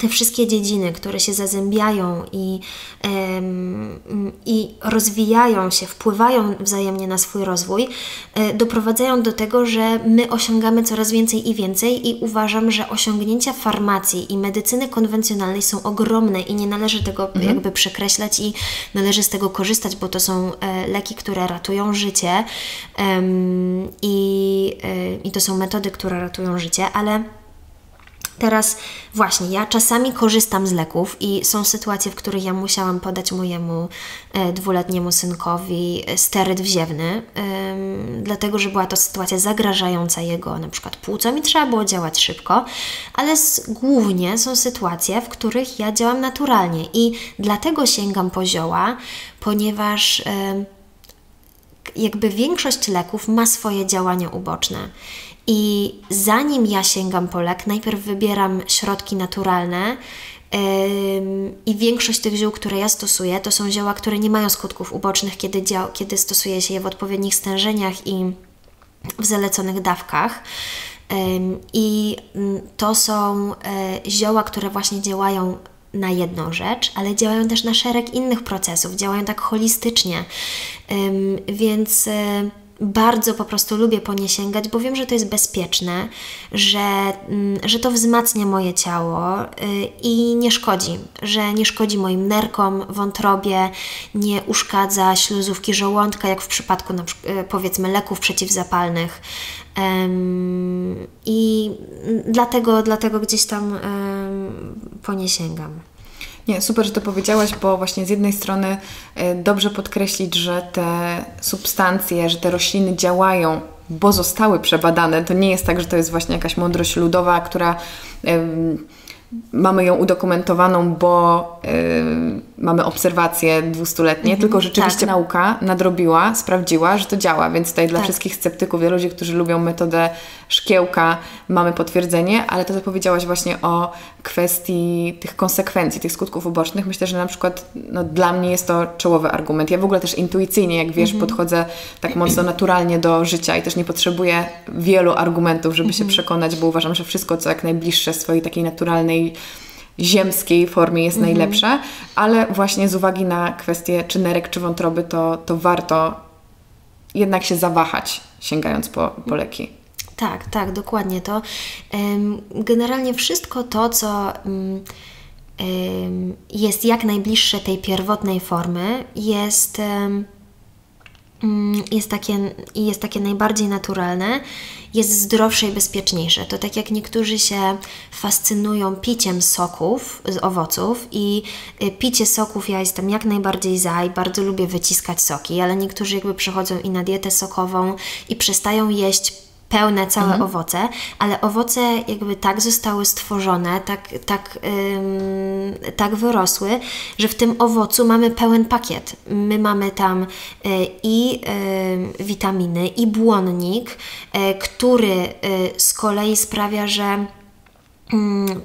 te wszystkie dziedziny, które się zazębiają i, i rozwijają się, wpływają wzajemnie na swój rozwój, doprowadzają do tego, że my osiągamy coraz więcej i więcej i uważam, że osiągnięcia farmacji i medycyny konwencjonalnej są ogromne i nie należy tego mhm. jakby przekreślać i należy z tego korzystać, bo to są leki, które ratują życie i, i to są metody, które ratują życie, ale teraz właśnie, ja czasami korzystam z leków i są sytuacje, w których ja musiałam podać mojemu e, dwuletniemu synkowi steryt wziewny, ym, dlatego, że była to sytuacja zagrażająca jego na przykład płucom i trzeba było działać szybko, ale z, głównie są sytuacje, w których ja działam naturalnie i dlatego sięgam po zioła, ponieważ y, jakby większość leków ma swoje działania uboczne. I zanim ja sięgam po lek, najpierw wybieram środki naturalne yy, i większość tych ziół, które ja stosuję, to są zioła, które nie mają skutków ubocznych, kiedy, kiedy stosuje się je w odpowiednich stężeniach i w zaleconych dawkach. Yy, I to są yy, zioła, które właśnie działają na jedną rzecz, ale działają też na szereg innych procesów, działają tak holistycznie, yy, więc... Yy, Bardzo po prostu lubię po nie sięgać, bo wiem, że to jest bezpieczne, że, że to wzmacnia moje ciało i nie szkodzi, że nie szkodzi moim nerkom, wątrobie, nie uszkadza śluzówki żołądka, jak w przypadku na przykład, powiedzmy leków przeciwzapalnych. I dlatego, dlatego gdzieś tam po nie sięgam. Nie, super, że to powiedziałaś, bo właśnie z jednej strony dobrze podkreślić, że te substancje, że te rośliny działają, bo zostały przebadane. To nie jest tak, że to jest właśnie jakaś mądrość ludowa, która y, mamy ją udokumentowaną, bo y, mamy obserwacje dwustuletnie, mhm, tylko rzeczywiście tak. Nauka nadrobiła, sprawdziła, że to działa. Więc tutaj dla tak. wszystkich sceptyków i ludzi, którzy lubią metodę szkiełka, mamy potwierdzenie, ale to, co powiedziałaś właśnie o kwestii tych konsekwencji, tych skutków ubocznych, myślę, że na przykład no, dla mnie jest to czołowy argument. Ja w ogóle też intuicyjnie, jak wiesz, mm-hmm. podchodzę tak mocno naturalnie do życia i też nie potrzebuję wielu argumentów, żeby mm-hmm. się przekonać, bo uważam, że wszystko, co jak najbliższe swojej takiej naturalnej, ziemskiej formie jest mm-hmm. najlepsze, ale właśnie z uwagi na kwestię czy nerek, czy wątroby, to, to warto jednak się zawahać, sięgając po, po leki. Tak, tak, dokładnie to. Generalnie wszystko to, co jest jak najbliższe tej pierwotnej formy, jest, jest, takie, jest takie najbardziej naturalne, jest zdrowsze i bezpieczniejsze. To tak jak niektórzy się fascynują piciem soków z owoców i picie soków ja jestem jak najbardziej za i bardzo lubię wyciskać soki, ale niektórzy jakby przechodzą i na dietę sokową i przestają jeść pełne, całe mhm. owoce, ale owoce jakby tak zostały stworzone, tak, tak, ym, tak wyrosły, że w tym owocu mamy pełen pakiet. My mamy tam i y, y, witaminy, i błonnik, y, który y, z kolei sprawia, że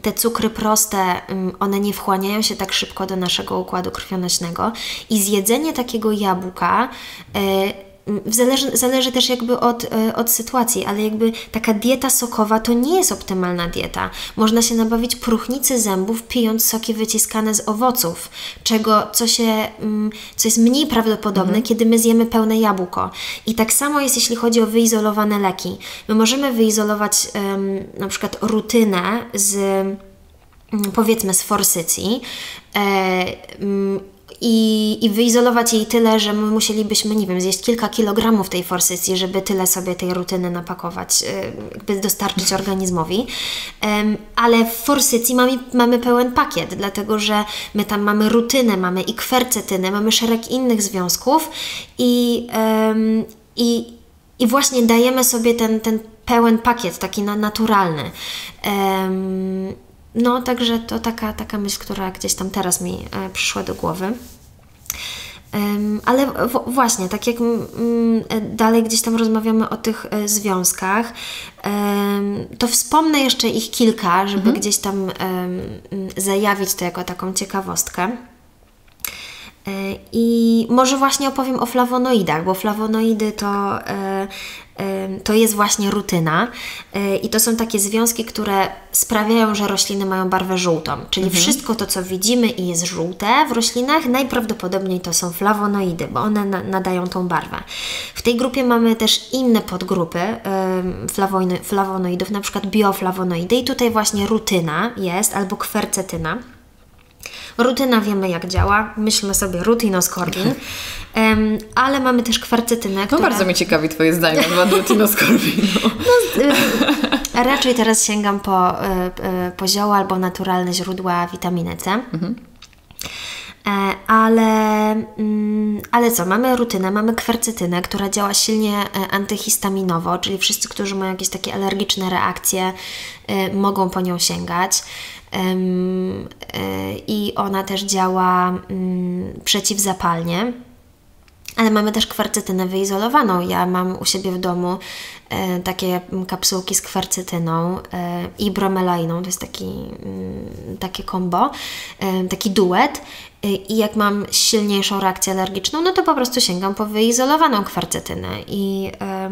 te cukry proste, one nie wchłaniają się tak szybko do naszego układu krwionośnego i zjedzenie takiego jabłka y, Zależy, zależy też jakby od, od sytuacji, ale jakby taka dieta sokowa to nie jest optymalna dieta. Można się nabawić próchnicy zębów, pijąc soki wyciskane z owoców, czego, co, się, co jest mniej prawdopodobne, mhm. kiedy my zjemy pełne jabłko. I tak samo jest, jeśli chodzi o wyizolowane leki. My możemy wyizolować um, na przykład rutynę z, powiedzmy, z forsycji, e, m, I, i wyizolować jej tyle, że my musielibyśmy, nie wiem, zjeść kilka kilogramów tej forsycji, żeby tyle sobie tej rutyny napakować, by dostarczyć organizmowi. Ale w forsycji mamy, mamy pełen pakiet, dlatego że my tam mamy rutynę, mamy i kwercetynę, mamy szereg innych związków i, i, i właśnie dajemy sobie ten, ten pełen pakiet, taki naturalny. No, także to taka, taka myśl, która gdzieś tam teraz mi e, przyszła do głowy. E, Ale właśnie, tak jak dalej gdzieś tam rozmawiamy o tych związkach, to wspomnę jeszcze ich kilka, żeby mhm. gdzieś tam zajawić to jako taką ciekawostkę. I może właśnie opowiem o flawonoidach, bo flawonoidy to, to jest właśnie rutyna i to są takie związki, które sprawiają, że rośliny mają barwę żółtą, czyli mhm. wszystko to, co widzimy i jest żółte w roślinach, najprawdopodobniej to są flawonoidy, bo one na nadają tą barwę. W tej grupie mamy też inne podgrupy flawonoidów, na przykład bioflawonoidy i tutaj właśnie rutyna jest albo kwercetyna. Rutyna wiemy jak działa, myślmy sobie rutinoskorbin, um, ale mamy też kwercetynę, która... No bardzo mnie ciekawi Twoje zdanie na temat rutinoskorbinu. No, y, raczej teraz sięgam po, y, y, po zioła albo naturalne źródła witaminy C. Mhm. Ale, ale co, mamy rutynę, mamy kwercytynę, która działa silnie antyhistaminowo, czyli wszyscy, którzy mają jakieś takie alergiczne reakcje, mogą po nią sięgać. I ona też działa przeciwzapalnie. Ale mamy też kwercytynę wyizolowaną. Ja mam u siebie w domu e, takie kapsułki z kwercytyną e, i bromelainą. To jest taki, m, takie kombo, e, taki duet. E, I jak mam silniejszą reakcję alergiczną, no to po prostu sięgam po wyizolowaną kwercytynę. I e,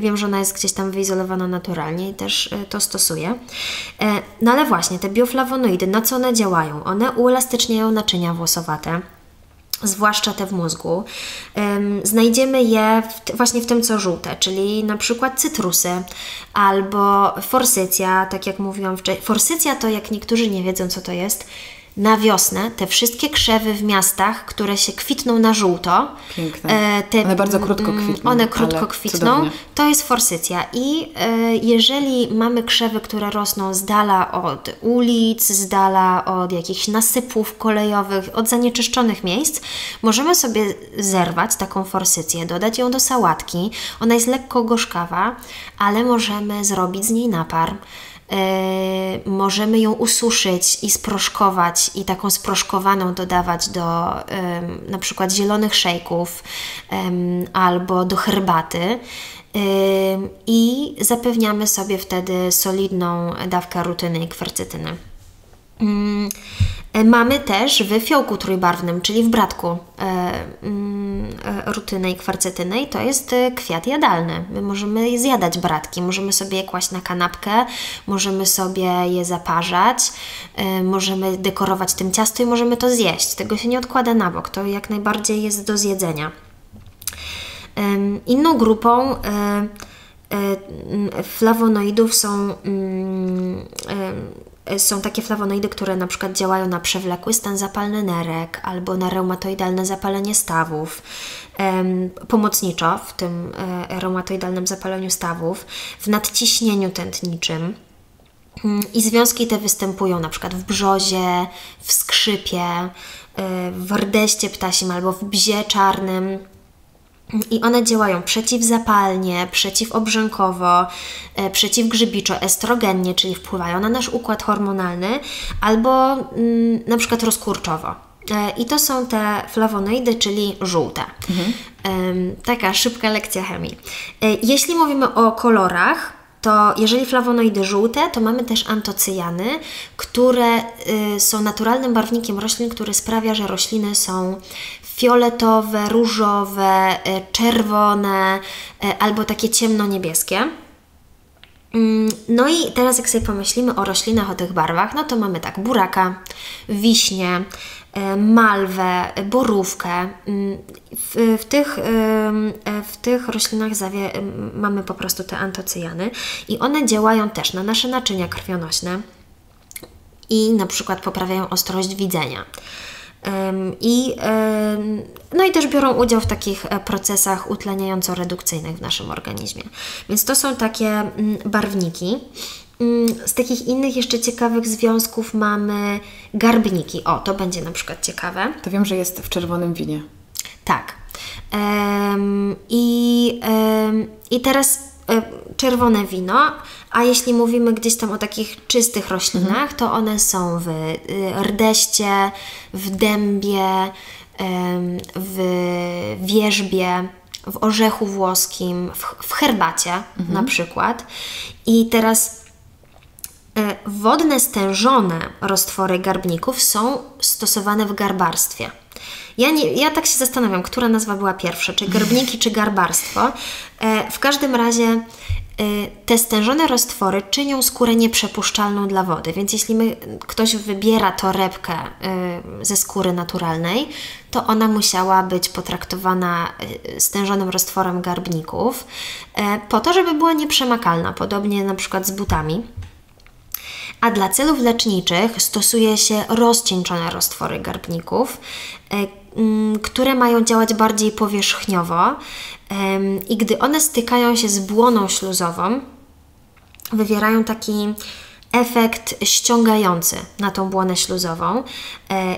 wiem, że ona jest gdzieś tam wyizolowana naturalnie i też e, to stosuję. E, no ale właśnie, te bioflawonoidy, na co one działają? One uelastyczniają naczynia włosowate, zwłaszcza te w mózgu. Ym, znajdziemy je w właśnie w tym, co żółte, czyli na przykład cytrusy albo forsycja, tak jak mówiłam wcześniej. Forsycja to, jak niektórzy nie wiedzą, co to jest, na wiosnę te wszystkie krzewy w miastach, które się kwitną na żółto. Piękne. Te, one bardzo krótko kwitną. One krótko kwitną. Cudownie. To jest forsycja. I y, jeżeli mamy krzewy, które rosną z dala od ulic, z dala od jakichś nasypów kolejowych, od zanieczyszczonych miejsc, możemy sobie zerwać taką forsycję, dodać ją do sałatki. Ona jest lekko gorzkawa, ale możemy zrobić z niej napar. Yy, możemy ją ususzyć i sproszkować i taką sproszkowaną dodawać do yy, na przykład zielonych szejków yy, albo do herbaty yy, i zapewniamy sobie wtedy solidną dawkę rutyny i kwercytyny. Yy. Mamy też w fiołku trójbarwnym, czyli w bratku rutynę i kwercytynę i to jest kwiat jadalny. My możemy zjadać bratki, możemy sobie je kłaść na kanapkę, możemy sobie je zaparzać, możemy dekorować tym ciasto i możemy to zjeść. Tego się nie odkłada na bok, to jak najbardziej jest do zjedzenia. Inną grupą flawonoidów są... Są takie flawonoidy, które na przykład działają na przewlekły stan zapalny nerek albo na reumatoidalne zapalenie stawów, pomocniczo w tym reumatoidalnym zapaleniu stawów, w nadciśnieniu tętniczym. I związki te występują na przykład w brzozie, w skrzypie, w rdeście ptasim albo w bzie czarnym. I one działają przeciwzapalnie, przeciwobrzękowo, przeciwgrzybiczo, estrogennie, czyli wpływają na nasz układ hormonalny, albo mm, na przykład rozkurczowo. I to są te flawonoidy, czyli żółte. Mhm. Taka szybka lekcja chemii. Jeśli mówimy o kolorach, to jeżeli flawonoidy żółte, to mamy też antocyjany, które y, są naturalnym barwnikiem roślin, który sprawia, że rośliny są fioletowe, różowe, y, czerwone y, albo takie ciemno-niebieskie. Y, no i teraz jak sobie pomyślimy o roślinach o tych barwach, no to mamy tak buraka, wiśnie, malwę, borówkę. W, w, tych, w tych roślinach zawie, mamy po prostu te antocyjany i one działają też na nasze naczynia krwionośne i na przykład poprawiają ostrość widzenia. I, no i też biorą udział w takich procesach utleniająco-redukcyjnych w naszym organizmie. Więc to są takie barwniki. Z takich innych jeszcze ciekawych związków mamy garbniki. O, to będzie na przykład ciekawe. To wiem, że jest w czerwonym winie. Tak. Um, i, um, I teraz um, czerwone wino, a jeśli mówimy gdzieś tam o takich czystych roślinach, mhm. to one są w rdeście, w dębie, w wierzbie, w orzechu włoskim, w, w herbacie mhm. na przykład. I teraz wodne stężone roztwory garbników są stosowane w garbarstwie. Ja, nie, ja tak się zastanawiam, która nazwa była pierwsza, czy garbniki, czy garbarstwo. W każdym razie te stężone roztwory czynią skórę nieprzepuszczalną dla wody, więc jeśli my, ktoś wybiera torebkę ze skóry naturalnej, to ona musiała być potraktowana stężonym roztworem garbników po to, żeby była nieprzemakalna, podobnie na przykład z butami. A dla celów leczniczych stosuje się rozcieńczone roztwory garbników, które mają działać bardziej powierzchniowo i gdy one stykają się z błoną śluzową, wywierają taki efekt ściągający na tą błonę śluzową,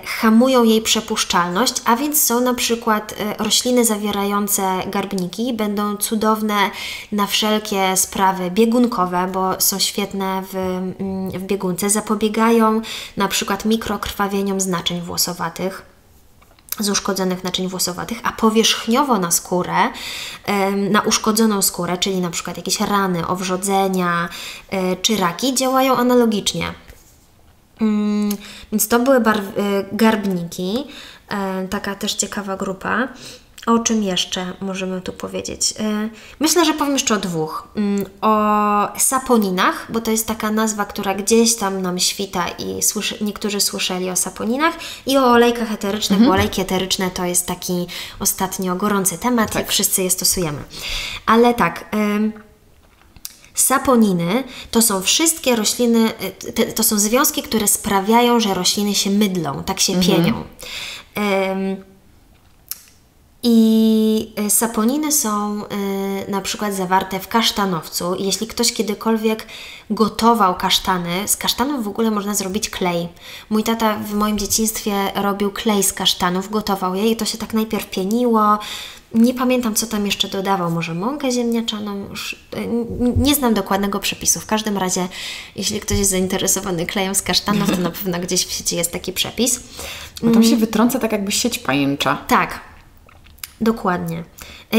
hamują jej przepuszczalność, a więc są na przykład rośliny zawierające garbniki, będą cudowne na wszelkie sprawy biegunkowe, bo są świetne w, w biegunce, zapobiegają na przykład mikrokrwawieniom z naczyń włosowatych, z uszkodzonych naczyń włosowatych, a powierzchniowo na skórę, na uszkodzoną skórę, czyli na przykład jakieś rany, owrzodzenia czy raki, działają analogicznie. Więc to były garbniki, taka też ciekawa grupa. O czym jeszcze możemy tu powiedzieć? Myślę, że powiem jeszcze o dwóch. O saponinach, bo to jest taka nazwa, która gdzieś tam nam świta i słyszy, niektórzy słyszeli o saponinach, i o olejkach eterycznych, mhm. bo olejki eteryczne to jest taki ostatnio gorący temat, tak. i wszyscy je stosujemy. Ale tak, saponiny to są wszystkie rośliny, to są związki, które sprawiają, że rośliny się mydlą, tak się mhm. pienią. I saponiny są y, na przykład zawarte w kasztanowcu. Jeśli ktoś kiedykolwiek gotował kasztany, z kasztanów w ogóle można zrobić klej. Mój tata w moim dzieciństwie robił klej z kasztanów, gotował je i to się tak najpierw pieniło. Nie pamiętam, co tam jeszcze dodawał, może mąkę ziemniaczaną, nie znam dokładnego przepisu. W każdym razie, jeśli ktoś jest zainteresowany klejem z kasztanów, to na pewno gdzieś w sieci jest taki przepis. Bo tam się wytrąca tak jakby sieć pajęcza. Tak. Dokładnie.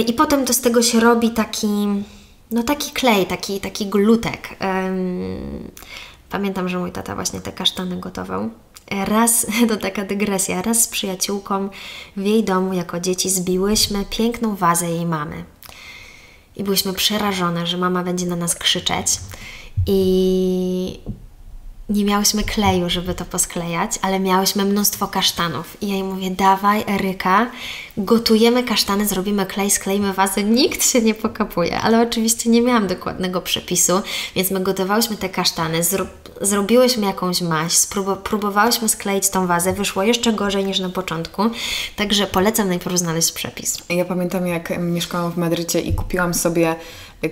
I potem to z tego się robi taki, no taki klej, taki, taki glutek. Pamiętam, że mój tata właśnie te kasztany gotował. Raz, to taka dygresja, raz z przyjaciółką w jej domu jako dzieci zbiłyśmy piękną wazę jej mamy. I byłyśmy przerażone, że mama będzie na nas krzyczeć. I nie miałyśmy kleju, żeby to posklejać, ale miałyśmy mnóstwo kasztanów. I ja jej mówię, dawaj Eryka, gotujemy kasztany, zrobimy klej, sklejmy wazę, nikt się nie pokapuje. Ale oczywiście nie miałam dokładnego przepisu, więc my gotowałyśmy te kasztany, zro zrobiłyśmy jakąś maść, próbowałyśmy skleić tą wazę, wyszło jeszcze gorzej niż na początku, także polecam najpierw znaleźć przepis. Ja pamiętam, jak mieszkałam w Madrycie i kupiłam sobie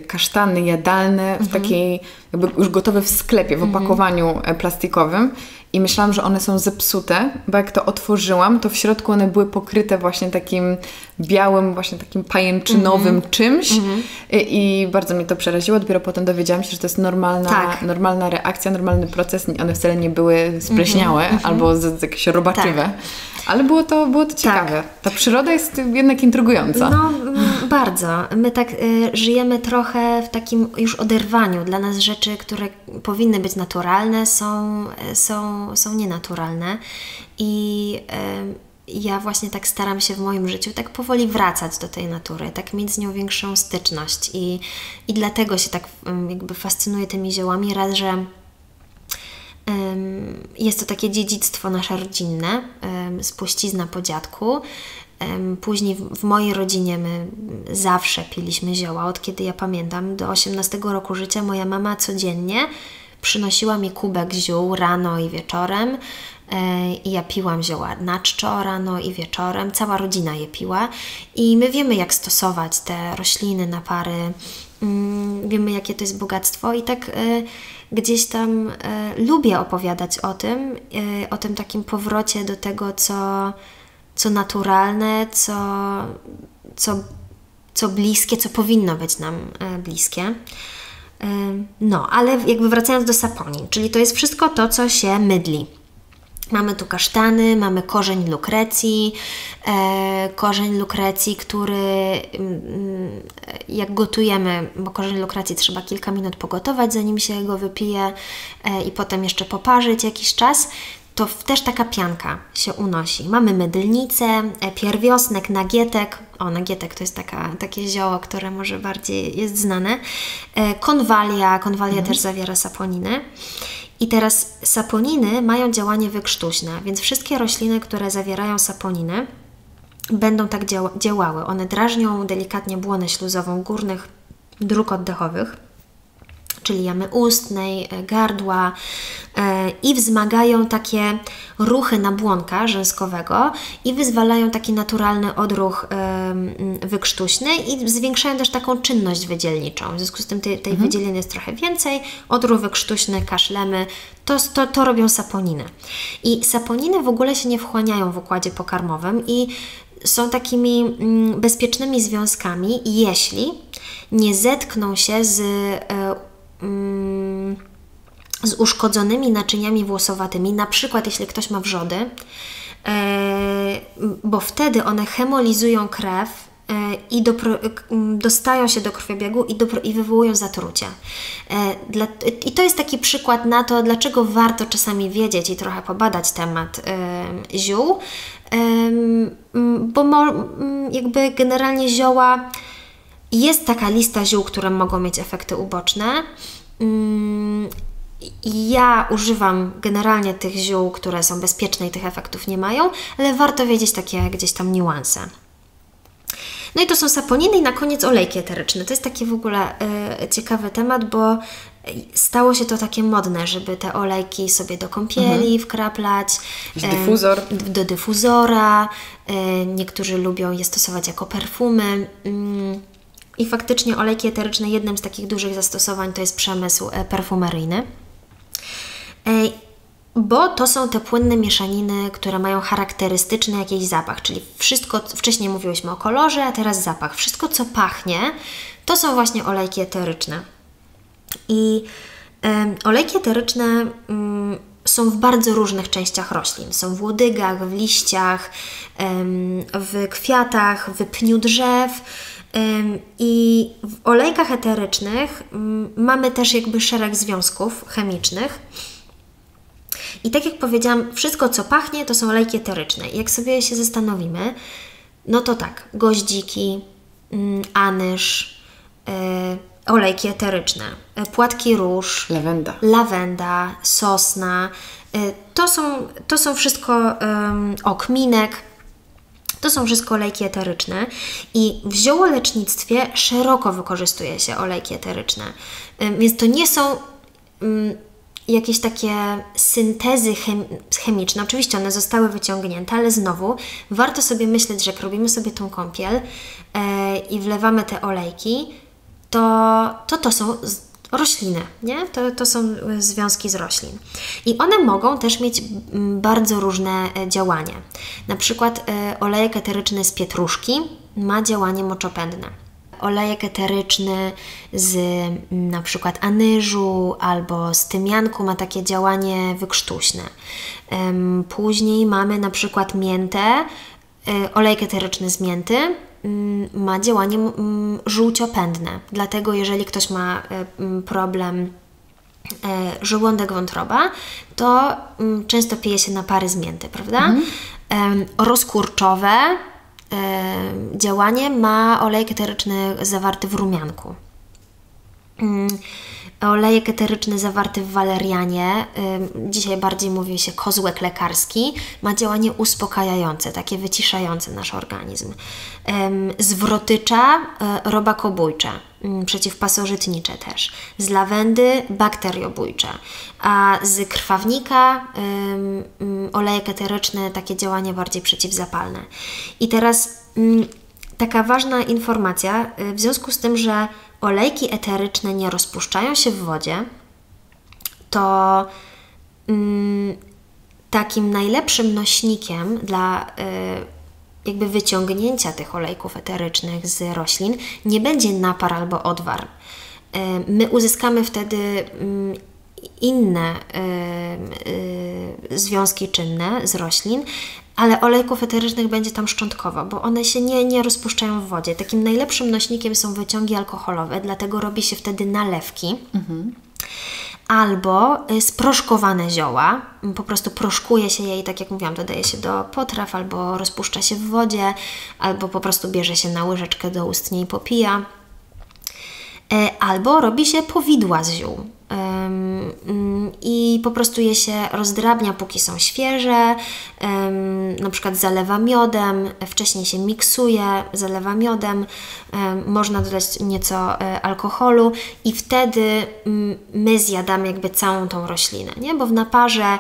kasztany jadalne w takiej, jakby już gotowe w sklepie, w opakowaniu plastikowym i myślałam, że one są zepsute, bo jak to otworzyłam, to w środku one były pokryte właśnie takim białym, właśnie takim pajęczynowym mm-hmm. czymś mm-hmm. I, i bardzo mnie to przeraziło. Dopiero potem dowiedziałam się, że to jest normalna, tak. normalna reakcja, normalny proces. One wcale nie były spleśniałe mm-hmm. albo z, z jakieś robaczywe, tak. ale było to, było to ciekawe. Tak. Ta przyroda jest jednak intrygująca. No bardzo. My tak y, żyjemy trochę w takim już oderwaniu. Dla nas rzeczy, które powinny być naturalne, są, są, są nienaturalne i y, ja właśnie tak staram się w moim życiu tak powoli wracać do tej natury, tak mieć z nią większą styczność i, i dlatego się tak jakby fascynuję tymi ziołami. Raz, że um, jest to takie dziedzictwo nasze rodzinne, um, spuścizna po dziadku. Um, później w, w mojej rodzinie my zawsze piliśmy zioła, od kiedy ja pamiętam. Do osiemnastego roku życia moja mama codziennie przynosiła mi kubek ziół rano i wieczorem. I ja piłam zioła na czczo rano i wieczorem, cała rodzina je piła i my wiemy, jak stosować te rośliny, napary, wiemy, jakie to jest bogactwo i tak gdzieś tam lubię opowiadać o tym, o tym takim powrocie do tego, co, co naturalne, co, co, co bliskie, co powinno być nam bliskie. No, ale jakby wracając do saponin, czyli to jest wszystko to, co się mydli. Mamy tu kasztany, mamy korzeń lukrecji, e, korzeń lukrecji, który mm, jak gotujemy, bo korzeń lukrecji trzeba kilka minut pogotować, zanim się go wypije e, i potem jeszcze poparzyć jakiś czas, to też taka pianka się unosi. Mamy mydlnicę, pierwiosnek, nagietek. O, nagietek to jest taka, takie zioło, które może bardziej jest znane. E, konwalia, konwalia mm. też zawiera saponiny. I teraz saponiny mają działanie wykrztuśne, więc wszystkie rośliny, które zawierają saponiny, będą tak działa działały. One drażnią delikatnie błonę śluzową górnych dróg oddechowych, czyli jamy ustnej, gardła yy, i wzmagają takie ruchy nabłonka rzęskowego i wyzwalają taki naturalny odruch yy, wykrztuśny i zwiększają też taką czynność wydzielniczą. W związku z tym tej, tej mhm. wydzieliny jest trochę więcej. Odruch wykrztuśny, kaszlemy, to, to, to robią saponiny. I saponiny w ogóle się nie wchłaniają w układzie pokarmowym i są takimi mm, bezpiecznymi związkami, jeśli nie zetkną się z yy, z uszkodzonymi naczyniami włosowatymi, na przykład jeśli ktoś ma wrzody, bo wtedy one hemolizują krew i dostają się do krwiobiegu i wywołują zatrucie. I to jest taki przykład na to, dlaczego warto czasami wiedzieć i trochę pobadać temat ziół, bo jakby generalnie zioła. Jest taka lista ziół, które mogą mieć efekty uboczne. Ja używam generalnie tych ziół, które są bezpieczne i tych efektów nie mają, ale warto wiedzieć takie gdzieś tam niuanse. No i to są saponiny i na koniec olejki eteryczne. To jest taki w ogóle y, ciekawy temat, bo stało się to takie modne, żeby te olejki sobie do kąpieli mhm. wkraplać, y, dyfuzor. do dyfuzora. Y, niektórzy lubią je stosować jako perfumy. Y, I faktycznie olejki eteryczne, jednym z takich dużych zastosowań to jest przemysł perfumeryjny, bo to są te płynne mieszaniny, które mają charakterystyczny jakiś zapach, czyli wszystko, wcześniej mówiłyśmy o kolorze, a teraz zapach. Wszystko, co pachnie, to są właśnie olejki eteryczne. I olejki eteryczne są w bardzo różnych częściach roślin. Są w łodygach, w liściach, w kwiatach, w pniu drzew. I w olejkach eterycznych mamy też jakby szereg związków chemicznych. I tak jak powiedziałam, wszystko co pachnie to są olejki eteryczne. I jak sobie się zastanowimy, no to tak, goździki, anyż, olejki eteryczne, płatki róż, lawenda, lawenda sosna, to są, to są wszystko okminek. To są wszystko olejki eteryczne i w ziołolecznictwie szeroko wykorzystuje się olejki eteryczne. Więc to nie są um, jakieś takie syntezy chem chemiczne. Oczywiście one zostały wyciągnięte, ale znowu warto sobie myśleć, że jak robimy sobie tą kąpiel e, i wlewamy te olejki, to to, to są rośliny, nie? To, to są związki z roślin. I one mogą też mieć bardzo różne działanie. Na przykład y, olejek eteryczny z pietruszki ma działanie moczopędne. Olejek eteryczny z na przykład anyżu albo z tymianku ma takie działanie wykrztuśne. Ym, później mamy na przykład miętę, y, olejek eteryczny z mięty ma działanie żółciopędne. Dlatego jeżeli ktoś ma problem żołądek, wątroba, to często pije się napary z mięty, prawda? Mm. Rozkurczowe działanie ma olejek eteryczny zawarty w rumianku. Olejek eteryczny zawarty w walerianie, dzisiaj bardziej mówi się kozłek lekarski, ma działanie uspokajające, takie wyciszające nasz organizm. Zwrotycza, robakobójcze, przeciwpasożytnicze też. Z lawendy bakteriobójcze, a z krwawnika olejek eteryczny, takie działanie bardziej przeciwzapalne. I teraz taka ważna informacja, w związku z tym, że olejki eteryczne nie rozpuszczają się w wodzie, to mm, takim najlepszym nośnikiem dla y, jakby wyciągnięcia tych olejków eterycznych z roślin nie będzie napar albo odwar. Y, my uzyskamy wtedy y, inne y, y, związki czynne z roślin, ale olejków eterycznych będzie tam szczątkowo, bo one się nie, nie rozpuszczają w wodzie. Takim najlepszym nośnikiem są wyciągi alkoholowe, dlatego robi się wtedy nalewki. Mhm. Albo sproszkowane zioła, po prostu proszkuje się je i tak jak mówiłam, dodaje się do potraw, albo rozpuszcza się w wodzie, albo po prostu bierze się na łyżeczkę do ust i popija. Albo robi się powidła z ziół i po prostu je się rozdrabnia, póki są świeże, na przykład zalewa miodem, wcześniej się miksuje, zalewa miodem, można dodać nieco alkoholu i wtedy my zjadamy jakby całą tą roślinę, nie? Bo w naparze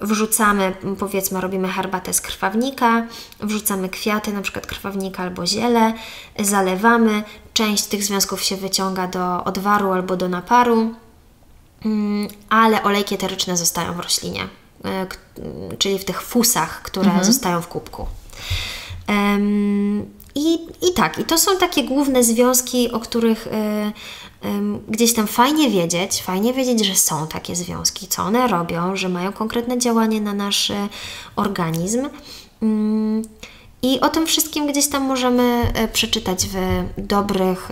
wrzucamy, powiedzmy, robimy herbatę z krwawnika, wrzucamy kwiaty, na przykład krwawnika albo ziele, zalewamy, część tych związków się wyciąga do odwaru albo do naparu, ale olejki eteryczne zostają w roślinie, czyli w tych fusach, które mhm. zostają w kubku. I, i tak, i to są takie główne związki, o których gdzieś tam fajnie wiedzieć, fajnie wiedzieć, że są takie związki, co one robią, że mają konkretne działanie na nasz organizm. I o tym wszystkim gdzieś tam możemy przeczytać w dobrych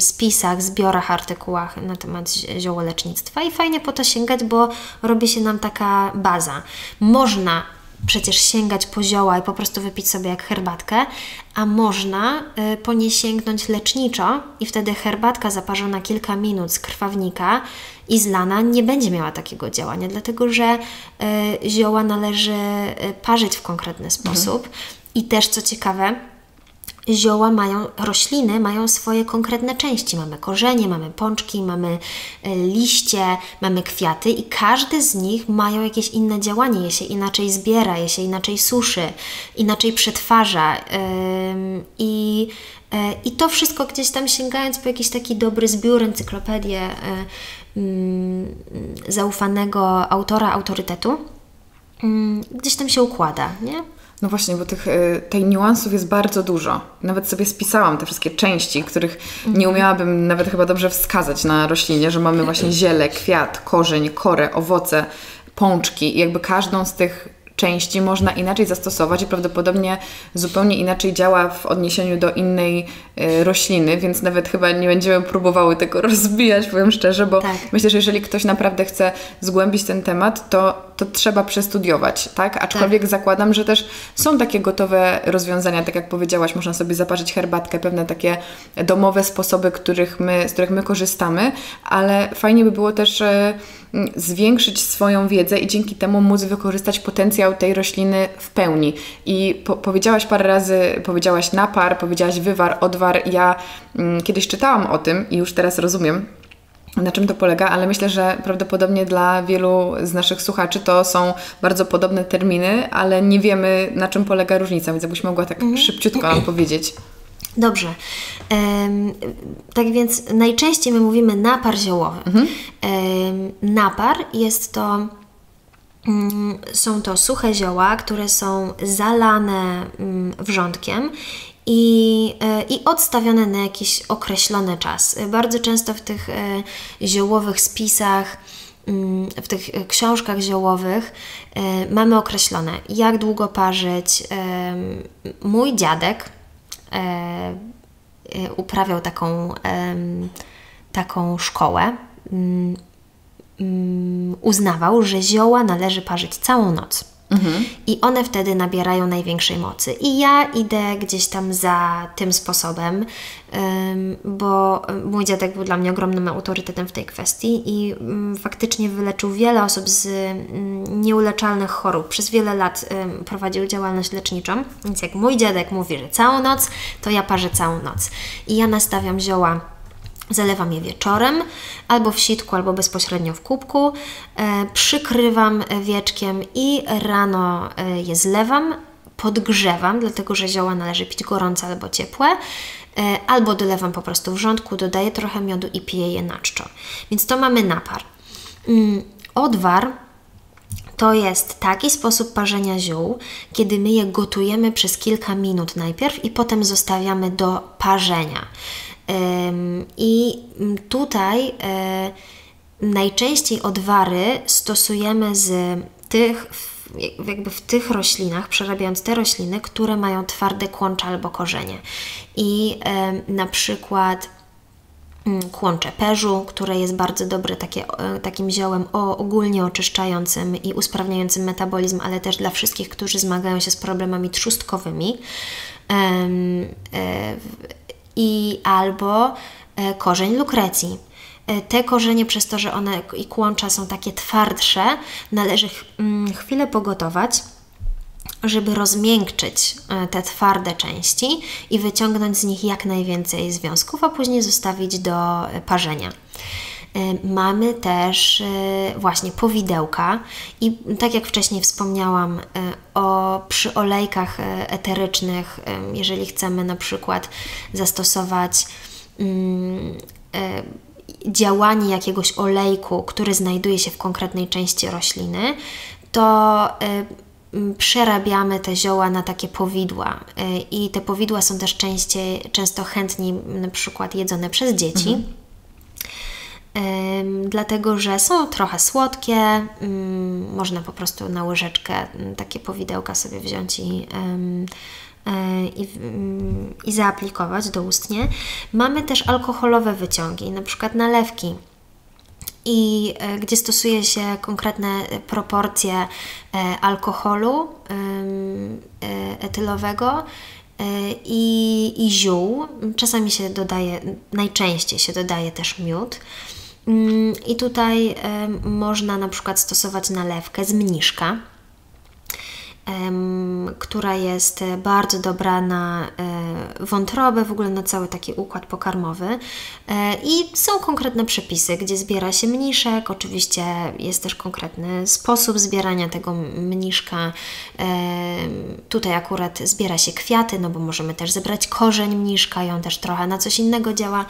spisach, zbiorach, artykułach na temat ziołolecznictwa i fajnie po to sięgać, bo robi się nam taka baza. Można przecież sięgać po zioła i po prostu wypić sobie jak herbatkę, a można po nie sięgnąć leczniczo i wtedy herbatka zaparzona kilka minut z krwawnika i z lana nie będzie miała takiego działania, dlatego że zioła należy parzyć w konkretny sposób. Mhm. I też, co ciekawe, zioła mają, rośliny mają swoje konkretne części. Mamy korzenie, mamy pączki, mamy liście, mamy kwiaty i każdy z nich mają jakieś inne działanie. Je się inaczej zbiera, je się inaczej suszy, inaczej przetwarza. I, i to wszystko gdzieś tam sięgając po jakiś taki dobry zbiór, encyklopedię zaufanego autora, autorytetu, gdzieś tam się układa, nie? No właśnie, bo tych tej niuansów jest bardzo dużo. Nawet sobie spisałam te wszystkie części, których nie umiałabym nawet chyba dobrze wskazać na roślinie, że mamy właśnie ziele, kwiat, korzeń, korę, owoce, pączki i jakby każdą z tych części można inaczej zastosować i prawdopodobnie zupełnie inaczej działa w odniesieniu do innej y, rośliny, więc nawet chyba nie będziemy próbowały tego rozbijać, powiem szczerze, bo tak. myślę, że jeżeli ktoś naprawdę chce zgłębić ten temat, to, to trzeba przestudiować, tak? Aczkolwiek tak. zakładam, że też są takie gotowe rozwiązania, tak jak powiedziałaś, można sobie zaparzyć herbatkę, pewne takie domowe sposoby, których my, z których my korzystamy, ale fajnie by było też y, zwiększyć swoją wiedzę i dzięki temu móc wykorzystać potencjał tej rośliny w pełni. I po powiedziałaś parę razy, powiedziałaś napar, powiedziałaś wywar, odwar. Ja mm, kiedyś czytałam o tym i już teraz rozumiem, na czym to polega, ale myślę, że prawdopodobnie dla wielu z naszych słuchaczy to są bardzo podobne terminy, ale nie wiemy, na czym polega różnica, więc jakbyś mogła tak mhm. szybciutko nam powiedzieć. Dobrze. Ym, tak więc najczęściej my mówimy napar ziołowy. Mhm. Ym, napar jest to, ym, są to suche zioła, które są zalane ym, wrzątkiem i, yy, i odstawione na jakiś określony czas. Bardzo często w tych yy, ziołowych spisach, w tych książkach ziołowych yy, mamy określone, jak długo parzyć. Yy, mój dziadek E, e, uprawiał taką, e, taką szkołę. Mm, mm, uznawał, że zioła należy parzyć całą noc. Mhm. I one wtedy nabierają największej mocy. I ja idę gdzieś tam za tym sposobem, bo mój dziadek był dla mnie ogromnym autorytetem w tej kwestii i faktycznie wyleczył wiele osób z nieuleczalnych chorób. Przez wiele lat prowadził działalność leczniczą, więc jak mój dziadek mówi, że całą noc, to ja parzę całą noc. I ja nastawiam zioła, zalewam je wieczorem, albo w sitku, albo bezpośrednio w kubku, e, przykrywam wieczkiem i rano je zlewam, podgrzewam, dlatego że zioła należy pić gorące albo ciepłe, e, albo dolewam po prostu wrzątku, dodaję trochę miodu i piję je na czczo. Więc to mamy napar. Mm, odwar to jest taki sposób parzenia ziół, kiedy my je gotujemy przez kilka minut najpierw i potem zostawiamy do parzenia. I tutaj Najczęściej odwary stosujemy z tych, jakby w tych roślinach, przerabiając te rośliny, które mają twarde kłącza albo korzenie. I y, na przykład kłącze perzu, które jest bardzo dobre takie, takim ziołem o, ogólnie oczyszczającym i usprawniającym metabolizm, ale też dla wszystkich, którzy zmagają się z problemami trzustkowymi. Ym, y, i albo korzeń lukrecji. Te korzenie, przez to, że one i kłącza są takie twardsze, należy ch chwilę pogotować, żeby rozmiękczyć te twarde części i wyciągnąć z nich jak najwięcej związków, a później zostawić do parzenia. Mamy też właśnie powidełka i tak jak wcześniej wspomniałam o, przy olejkach eterycznych, jeżeli chcemy na przykład zastosować mm, działanie jakiegoś olejku, który znajduje się w konkretnej części rośliny, to przerabiamy te zioła na takie powidła i te powidła są też częściej, często chętniej na przykład jedzone przez dzieci. Mhm. Ym, dlatego, że są trochę słodkie, ym, można po prostu na łyżeczkę takie powidełka sobie wziąć i, ym, yy, ym, i zaaplikować doustnie. Mamy też alkoholowe wyciągi, na przykład nalewki, i y, gdzie stosuje się konkretne proporcje y, alkoholu y, y, etylowego i, i ziół. Czasami się dodaje, najczęściej się dodaje też miód. I tutaj można na przykład stosować nalewkę z mniszka, która jest bardzo dobra na wątrobę, w ogóle na cały taki układ pokarmowy. I są konkretne przepisy, gdzie zbiera się mniszek. Oczywiście jest też konkretny sposób zbierania tego mniszka. Tutaj akurat zbiera się kwiaty, no bo możemy też zebrać korzeń mniszka, i on też trochę na coś innego działa.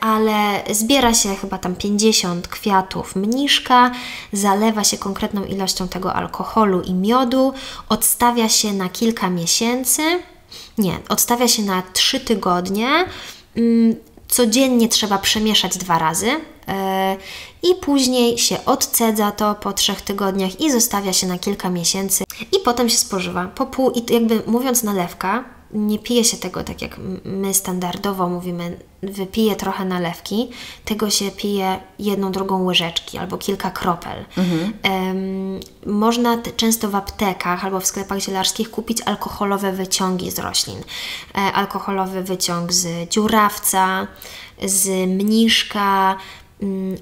Ale zbiera się chyba tam pięćdziesiąt kwiatów mniszka, zalewa się konkretną ilością tego alkoholu i miodu, odstawia się na kilka miesięcy, nie, odstawia się na trzy tygodnie, codziennie trzeba przemieszać dwa razy i później się odcedza to po trzech tygodniach i zostawia się na kilka miesięcy i potem się spożywa. Po pół, i jakby mówiąc nalewka, nie pije się tego tak jak my standardowo mówimy, wypije trochę nalewki, tego się pije jedną, drugą łyżeczki albo kilka kropel. Mhm. Um, można często w aptekach albo w sklepach zielarskich kupić alkoholowe wyciągi z roślin. E, alkoholowy wyciąg z dziurawca, z mniszka,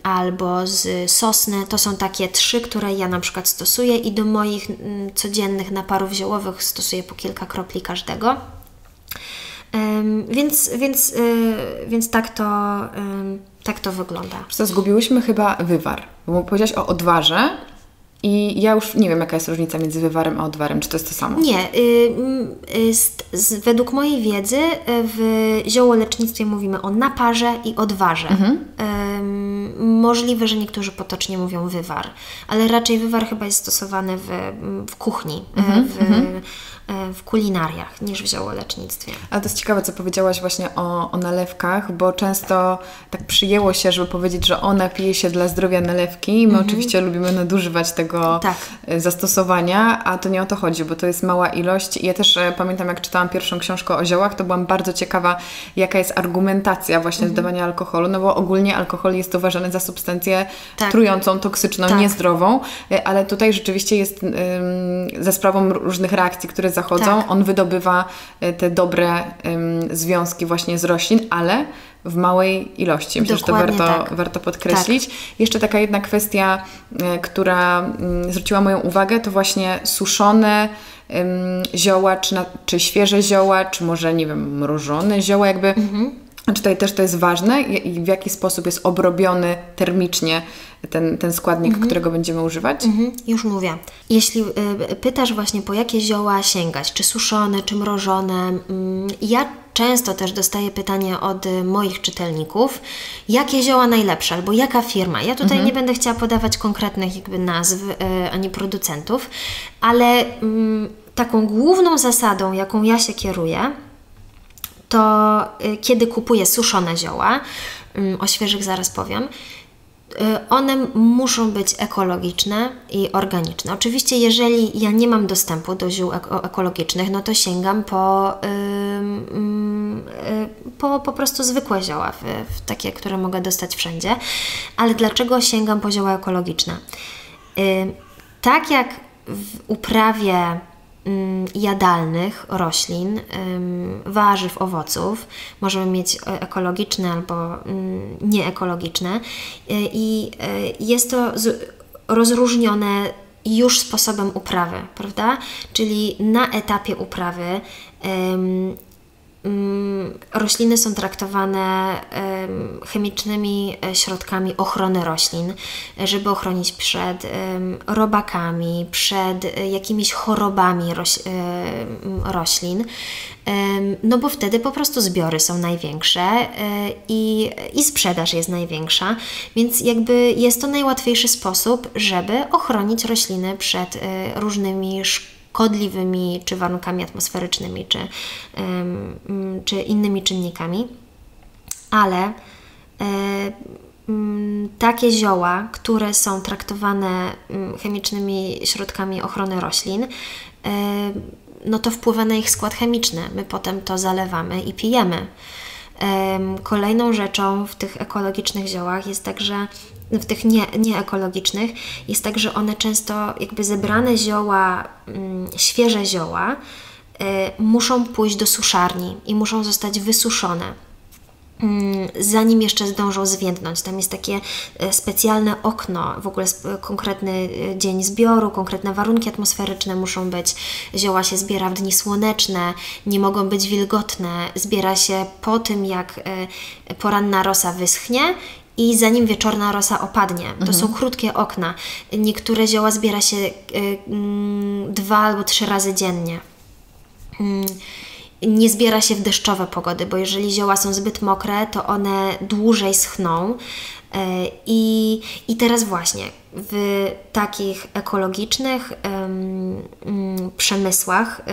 albo z sosny. To są takie trzy, które ja na przykład stosuję i do moich codziennych naparów ziołowych stosuję po kilka kropli każdego. Więc, więc, więc tak to, tak to wygląda. Przecież zgubiłyśmy chyba wywar, bo powiedziałaś o odwarze i ja już nie wiem, jaka jest różnica między wywarem a odwarem. Czy to jest to samo? Nie. Według mojej wiedzy w ziołolecznictwie mówimy o naparze i odwarze. Mhm. Możliwe, że niektórzy potocznie mówią wywar, ale raczej wywar chyba jest stosowany w, w kuchni, mm-hmm, w, mm-hmm. w kulinariach niż w ziołolecznictwie. Ale to jest ciekawe, co powiedziałaś właśnie o, o nalewkach, bo często tak przyjęło się, żeby powiedzieć, że ona pije się dla zdrowia nalewki. My mm-hmm. oczywiście lubimy nadużywać tego tak. zastosowania, a to nie o to chodzi, bo to jest mała ilość. I ja też pamiętam, jak czytałam pierwszą książkę o ziołach, to byłam bardzo ciekawa, jaka jest argumentacja właśnie mm-hmm. dodawania alkoholu, no bo ogólnie alkohol jest uważany za substancję tak. trującą, toksyczną, tak. niezdrową, ale tutaj rzeczywiście jest ym, za sprawą różnych reakcji, które zachodzą, tak. on wydobywa te dobre ym, związki właśnie z roślin, ale w małej ilości. Myślę, dokładnie, że to warto, tak. warto podkreślić. Tak. Jeszcze taka jedna kwestia, y, która y, zwróciła moją uwagę, to właśnie suszone y, zioła, czy, na, czy świeże zioła, czy może, nie wiem, mrożone zioła, jakby mhm. Tutaj też to jest ważne i w jaki sposób jest obrobiony termicznie ten, ten składnik, mhm. którego będziemy używać? Mhm. Już mówię. Jeśli y, pytasz właśnie, po jakie zioła sięgać, czy suszone, czy mrożone, y, ja często też dostaję pytanie od moich czytelników, jakie zioła najlepsze, albo jaka firma. Ja tutaj mhm. nie będę chciała podawać konkretnych jakby nazw, y, ani producentów, ale y, taką główną zasadą, jaką ja się kieruję, to kiedy kupuję suszone zioła, o świeżych zaraz powiem, one muszą być ekologiczne i organiczne. Oczywiście, jeżeli ja nie mam dostępu do ziół ekologicznych, no to sięgam po, yy, yy, po po prostu zwykłe zioła, w, takie, które mogę dostać wszędzie. Ale dlaczego sięgam po zioła ekologiczne? Yy, tak jak w uprawie jadalnych roślin, warzyw, owoców. Możemy mieć ekologiczne albo nieekologiczne i jest to rozróżnione już sposobem uprawy, prawda? Czyli na etapie uprawy rośliny są traktowane chemicznymi środkami ochrony roślin, żeby ochronić przed robakami, przed jakimiś chorobami roślin, no bo wtedy po prostu zbiory są największe i, i sprzedaż jest największa, więc jakby jest to najłatwiejszy sposób, żeby ochronić rośliny przed różnymi szkodami szkodliwymi, czy warunkami atmosferycznymi, czy, ym, czy innymi czynnikami, ale y, y, takie zioła, które są traktowane y, chemicznymi środkami ochrony roślin, y, no to wpływa na ich skład chemiczny. My potem to zalewamy i pijemy. Y, kolejną rzeczą w tych ekologicznych ziołach jest także w tych nie, nieekologicznych, jest tak, że one często jakby zebrane zioła, świeże zioła muszą pójść do suszarni i muszą zostać wysuszone, zanim jeszcze zdążą zwiędnąć. Tam jest takie specjalne okno, w ogóle konkretny dzień zbioru, konkretne warunki atmosferyczne muszą być, zioła się zbiera w dni słoneczne, nie mogą być wilgotne, zbiera się po tym, jak poranna rosa wyschnie i zanim wieczorna rosa opadnie. To mhm. są krótkie okna. Niektóre zioła zbiera się y, y, dwa albo trzy razy dziennie. Y, nie zbiera się w deszczowe pogody, bo jeżeli zioła są zbyt mokre, to one dłużej schną. Y, i, i teraz właśnie w takich ekologicznych y, y, przemysłach y,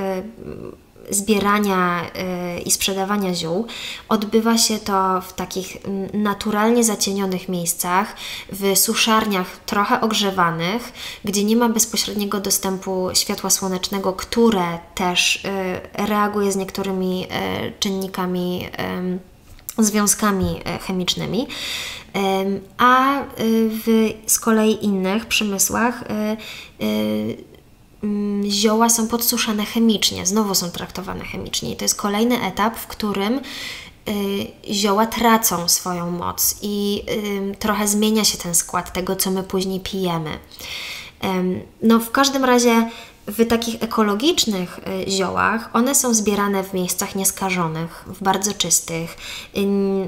zbierania i sprzedawania ziół odbywa się to w takich naturalnie zacienionych miejscach, w suszarniach trochę ogrzewanych, gdzie nie ma bezpośredniego dostępu światła słonecznego, które też reaguje z niektórymi czynnikami, związkami chemicznymi, a w z kolei innych przemysłach zioła są podsuszane chemicznie, znowu są traktowane chemicznie i to jest kolejny etap, w którym y, zioła tracą swoją moc i y, trochę zmienia się ten skład tego, co my później pijemy. Ym, no w każdym razie w takich ekologicznych y, ziołach one są zbierane w miejscach nieskażonych, w bardzo czystych,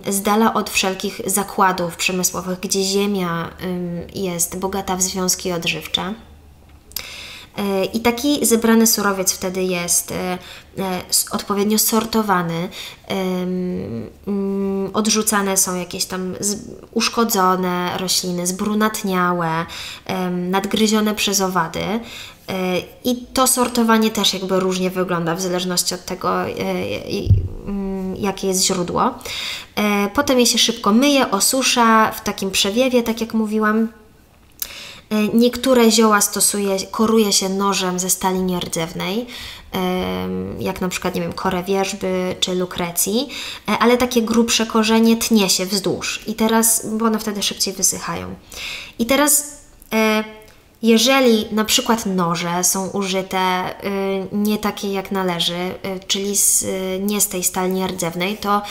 y, z dala od wszelkich zakładów przemysłowych, gdzie ziemia y, jest bogata w związki odżywcze. I taki zebrany surowiec wtedy jest odpowiednio sortowany, odrzucane są jakieś tam uszkodzone rośliny, zbrunatniałe, nadgryzione przez owady. I to sortowanie też jakby różnie wygląda w zależności od tego, jakie jest źródło. Potem je się szybko myje, osusza w takim przewiewie, tak jak mówiłam. Niektóre zioła stosuje, koruje się nożem ze stali nierdzewnej, jak na przykład, nie wiem, korę wierzby czy lukrecji, ale takie grubsze korzenie tnie się wzdłuż i teraz, bo one wtedy szybciej wysychają. I teraz, jeżeli na przykład noże są użyte nie takie jak należy, czyli z, nie z tej stali nierdzewnej, to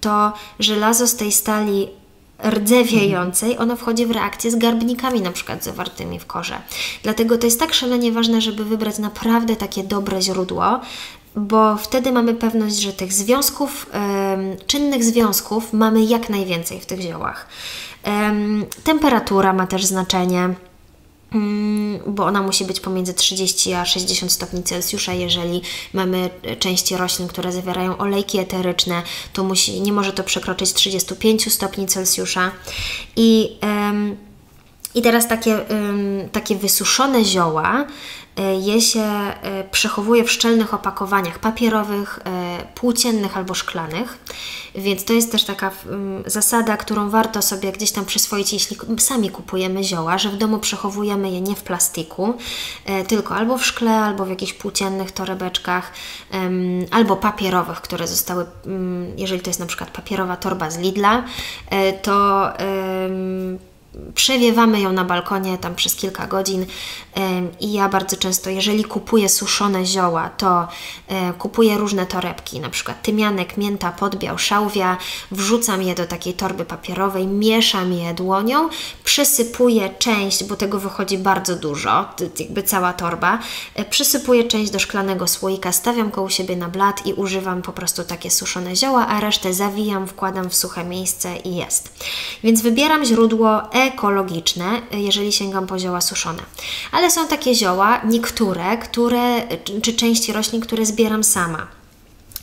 to żelazo z tej stali rdzewiejącej, ono wchodzi w reakcję z garbnikami na przykład zawartymi w korze. Dlatego to jest tak szalenie ważne, żeby wybrać naprawdę takie dobre źródło, bo wtedy mamy pewność, że tych związków, y, czynnych związków mamy jak najwięcej w tych ziołach. Y, temperatura ma też znaczenie, y, bo ona musi być pomiędzy trzydzieści a sześćdziesiąt stopni Celsjusza. Jeżeli mamy części roślin, które zawierają olejki eteryczne, to musi, nie może to przekroczyć trzydziestu pięciu stopni Celsjusza. I um, I teraz takie, takie wysuszone zioła je się przechowuje w szczelnych opakowaniach papierowych, płóciennych albo szklanych, więc to jest też taka zasada, którą warto sobie gdzieś tam przyswoić, jeśli sami kupujemy zioła, że w domu przechowujemy je nie w plastiku, tylko albo w szkle, albo w jakichś płóciennych torebeczkach, albo papierowych, które zostały, jeżeli to jest na przykład papierowa torba z Lidla, to przewiewamy ją na balkonie tam przez kilka godzin. I ja bardzo często, jeżeli kupuję suszone zioła, to kupuję różne torebki, na przykład tymianek, mięta, podbiał, szałwia, wrzucam je do takiej torby papierowej, mieszam je dłonią, przysypuję część, bo tego wychodzi bardzo dużo, jakby cała torba, przysypuję część do szklanego słoika, stawiam koło siebie na blat i używam po prostu takie suszone zioła, a resztę zawijam, wkładam w suche miejsce i jest. Więc wybieram źródło ekologiczne, jeżeli sięgam po zioła suszone. Ale są takie zioła, niektóre, które, czy części roślin, które zbieram sama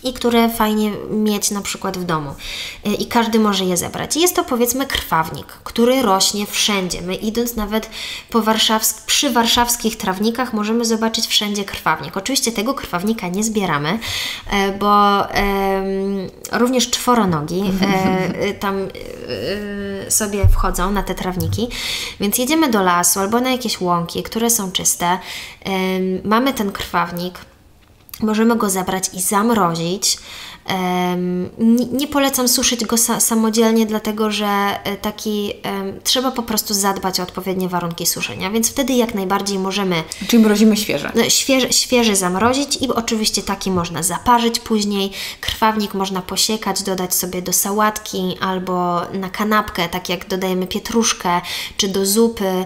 i które fajnie mieć na przykład w domu. I każdy może je zebrać. Jest to, powiedzmy, krwawnik, który rośnie wszędzie. My, idąc nawet po warszawsk- przy warszawskich trawnikach, możemy zobaczyć wszędzie krwawnik. Oczywiście tego krwawnika nie zbieramy, bo e, również czworonogi e, tam e, sobie wchodzą na te trawniki. Więc jedziemy do lasu albo na jakieś łąki, które są czyste. E, mamy ten krwawnik. Możemy go zabrać i zamrozić. Nie polecam suszyć go samodzielnie, dlatego że taki trzeba po prostu zadbać o odpowiednie warunki suszenia, więc wtedy jak najbardziej możemy... Czyli mrozimy świeże. Świeży, świeży zamrozić i oczywiście taki można zaparzyć później. Krwawnik można posiekać, dodać sobie do sałatki albo na kanapkę, tak jak dodajemy pietruszkę, czy do zupy.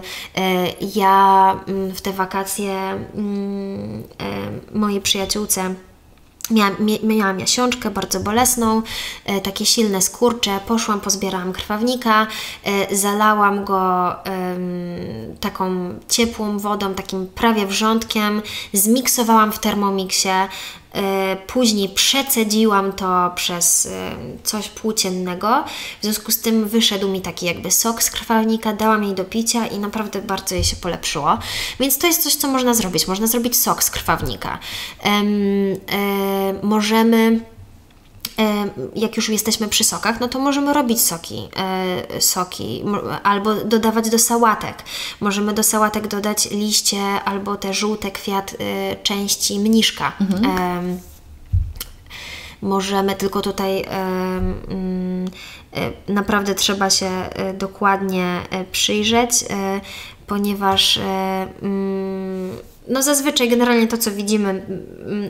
Ja w te wakacje mojej przyjaciółce Miałam, miałam jasiączkę bardzo bolesną, e, takie silne skurcze, poszłam, pozbierałam krwawnika, e, zalałam go e, taką ciepłą wodą, takim prawie wrzątkiem, zmiksowałam w termomiksie, e, później przecedziłam to przez e, coś płóciennego, w związku z tym wyszedł mi taki jakby sok z krwawnika, dałam jej do picia i naprawdę bardzo jej się polepszyło, więc to jest coś, co można zrobić, można zrobić sok z krwawnika. E, e, Możemy, jak już jesteśmy przy sokach, no to możemy robić soki, soki albo dodawać do sałatek. Możemy do sałatek dodać liście albo te żółte kwiat części mniszka. Mhm. Możemy, tylko tutaj naprawdę trzeba się dokładnie przyjrzeć, ponieważ... No zazwyczaj generalnie to, co widzimy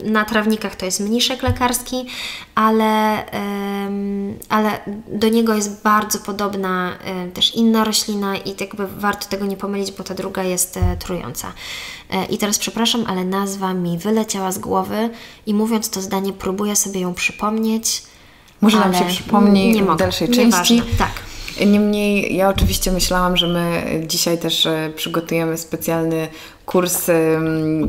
na trawnikach, to jest mniszek lekarski, ale, ale do niego jest bardzo podobna też inna roślina i jakby warto tego nie pomylić, bo ta druga jest trująca. I teraz przepraszam, ale nazwa mi wyleciała z głowy i mówiąc to zdanie próbuję sobie ją przypomnieć. Może nam się przypomni w dalszej części. Tak. Niemniej ja oczywiście myślałam, że my dzisiaj też przygotujemy specjalny kurs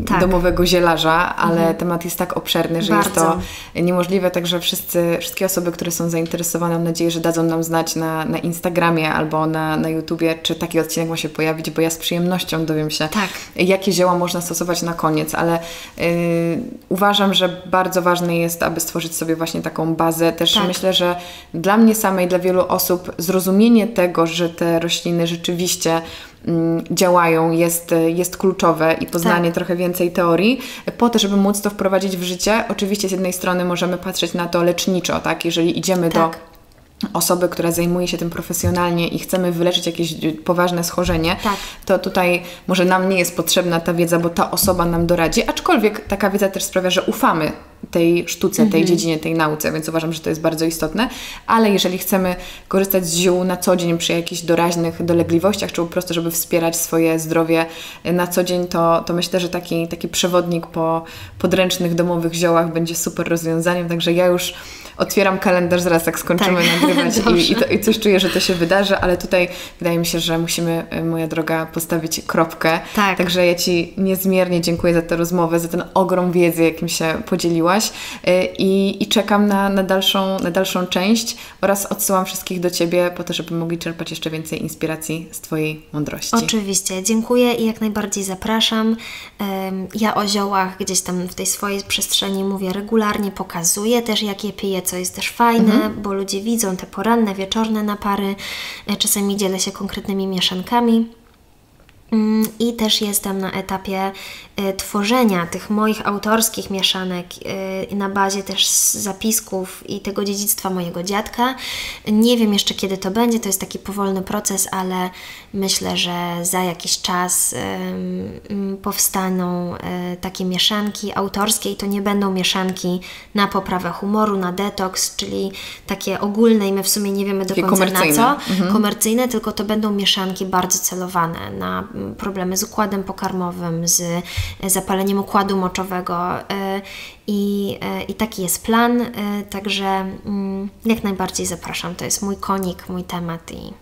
tak. domowego zielarza, ale mhm. temat jest tak obszerny, że Bardzo. jest to niemożliwe, także wszyscy, wszystkie osoby, które są zainteresowane, mam nadzieję, że dadzą nam znać na, na Instagramie albo na, na YouTubie, czy taki odcinek ma się pojawić, bo ja z przyjemnością dowiem się, tak. jakie zioła można stosować na koniec, ale yy, uważam, że bardzo ważne jest, aby stworzyć sobie właśnie taką bazę. Też tak. myślę, że dla mnie samej, dla wielu osób zrozumienie tego, że te rośliny rzeczywiście działają, jest, jest kluczowe i poznanie tak. trochę więcej teorii po to, żeby móc to wprowadzić w życie. Oczywiście z jednej strony możemy patrzeć na to leczniczo, tak? Jeżeli idziemy tak. do osoby, która zajmuje się tym profesjonalnie i chcemy wyleczyć jakieś poważne schorzenie, tak. to tutaj może nam nie jest potrzebna ta wiedza, bo ta osoba nam doradzi, aczkolwiek taka wiedza też sprawia, że ufamy tej sztuce, tej mhm. dziedzinie, tej nauce, więc uważam, że to jest bardzo istotne, ale jeżeli chcemy korzystać z ziół na co dzień przy jakichś doraźnych dolegliwościach, czy po prostu, żeby wspierać swoje zdrowie na co dzień, to, to myślę, że taki, taki przewodnik po podręcznych domowych ziołach będzie super rozwiązaniem, także ja już otwieram kalendarz zaraz jak skończymy tak. nagrywać i, i, to, i coś czuję, że to się wydarzy, ale tutaj wydaje mi się, że musimy, moja droga, postawić kropkę. Tak. Także ja Ci niezmiernie dziękuję za tę rozmowę, za ten ogrom wiedzy, jakim się podzieliłaś i, i czekam na, na, dalszą, na dalszą część oraz odsyłam wszystkich do Ciebie po to, żeby mogli czerpać jeszcze więcej inspiracji z Twojej mądrości. Oczywiście, dziękuję i jak najbardziej zapraszam. Ja o ziołach gdzieś tam w tej swojej przestrzeni mówię regularnie, pokazuję też jak je piję, co jest też fajne, mhm. bo ludzie widzą te poranne, wieczorne napary, czasami dzielę się konkretnymi mieszankami. I też jestem na etapie y, tworzenia tych moich autorskich mieszanek y, na bazie też zapisków i tego dziedzictwa mojego dziadka. Nie wiem jeszcze kiedy to będzie, to jest taki powolny proces, ale myślę, że za jakiś czas y, y, powstaną y, takie mieszanki autorskie i to nie będą mieszanki na poprawę humoru, na detoks, czyli takie ogólne i my w sumie nie wiemy do końca na co, mhm. komercyjne, tylko to będą mieszanki bardzo celowane na problemy z układem pokarmowym, z zapaleniem układu moczowego i, i taki jest plan, także jak najbardziej zapraszam, to jest mój konik, mój temat i...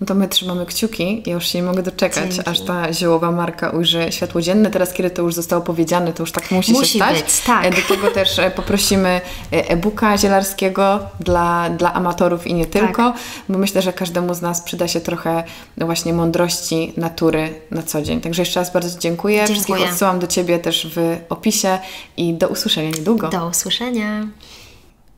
No to my trzymamy kciuki, ja już się nie mogę doczekać, dzięki. Aż ta ziołowa marka ujrzy światło dzienne. Teraz, kiedy to już zostało powiedziane, to już tak musi, musi się stać. Być, tak. Do tego też poprosimy e-booka zielarskiego dla, dla amatorów i nie tylko, tak. bo myślę, że każdemu z nas przyda się trochę właśnie mądrości natury na co dzień. Także jeszcze raz bardzo Ci dziękuję. dziękuję. Wszystkich odsyłam do Ciebie też w opisie i do usłyszenia niedługo. Do usłyszenia.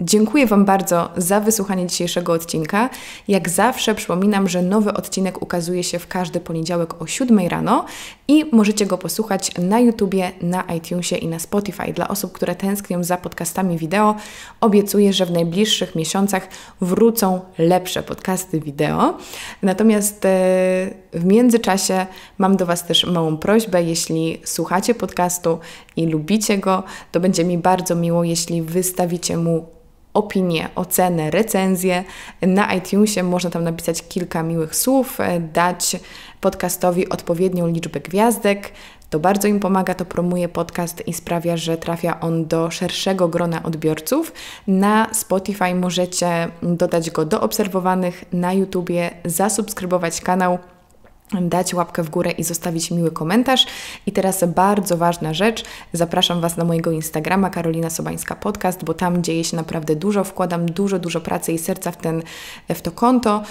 Dziękuję Wam bardzo za wysłuchanie dzisiejszego odcinka. Jak zawsze przypominam, że nowy odcinek ukazuje się w każdy poniedziałek o siódmej rano i możecie go posłuchać na YouTubie, na iTunesie i na Spotify. Dla osób, które tęsknią za podcastami wideo, obiecuję, że w najbliższych miesiącach wrócą lepsze podcasty wideo. Natomiast w międzyczasie mam do Was też małą prośbę. Jeśli słuchacie podcastu i lubicie go, to będzie mi bardzo miło, jeśli wystawicie mu opinię, ocenę, recenzję. Na iTunesie można tam napisać kilka miłych słów, dać podcastowi odpowiednią liczbę gwiazdek. To bardzo im pomaga, to promuje podcast i sprawia, że trafia on do szerszego grona odbiorców. Na Spotify możecie dodać go do obserwowanych, na YouTubie zasubskrybować kanał, dać łapkę w górę i zostawić miły komentarz. I teraz bardzo ważna rzecz, zapraszam Was na mojego Instagrama Karolina Sobańska Podcast, bo tam dzieje się naprawdę dużo, wkładam dużo, dużo pracy i serca w, ten, w to konto,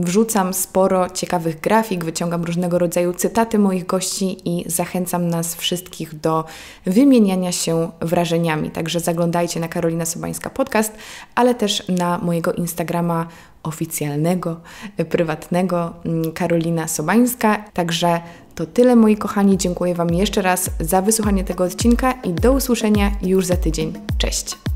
wrzucam sporo ciekawych grafik, wyciągam różnego rodzaju cytaty moich gości i zachęcam nas wszystkich do wymieniania się wrażeniami. Także zaglądajcie na Karolina Sobańska Podcast, ale też na mojego Instagrama oficjalnego, prywatnego Karolina Sobańska. Także to tyle, moi kochani. Dziękuję Wam jeszcze raz za wysłuchanie tego odcinka i do usłyszenia już za tydzień. Cześć!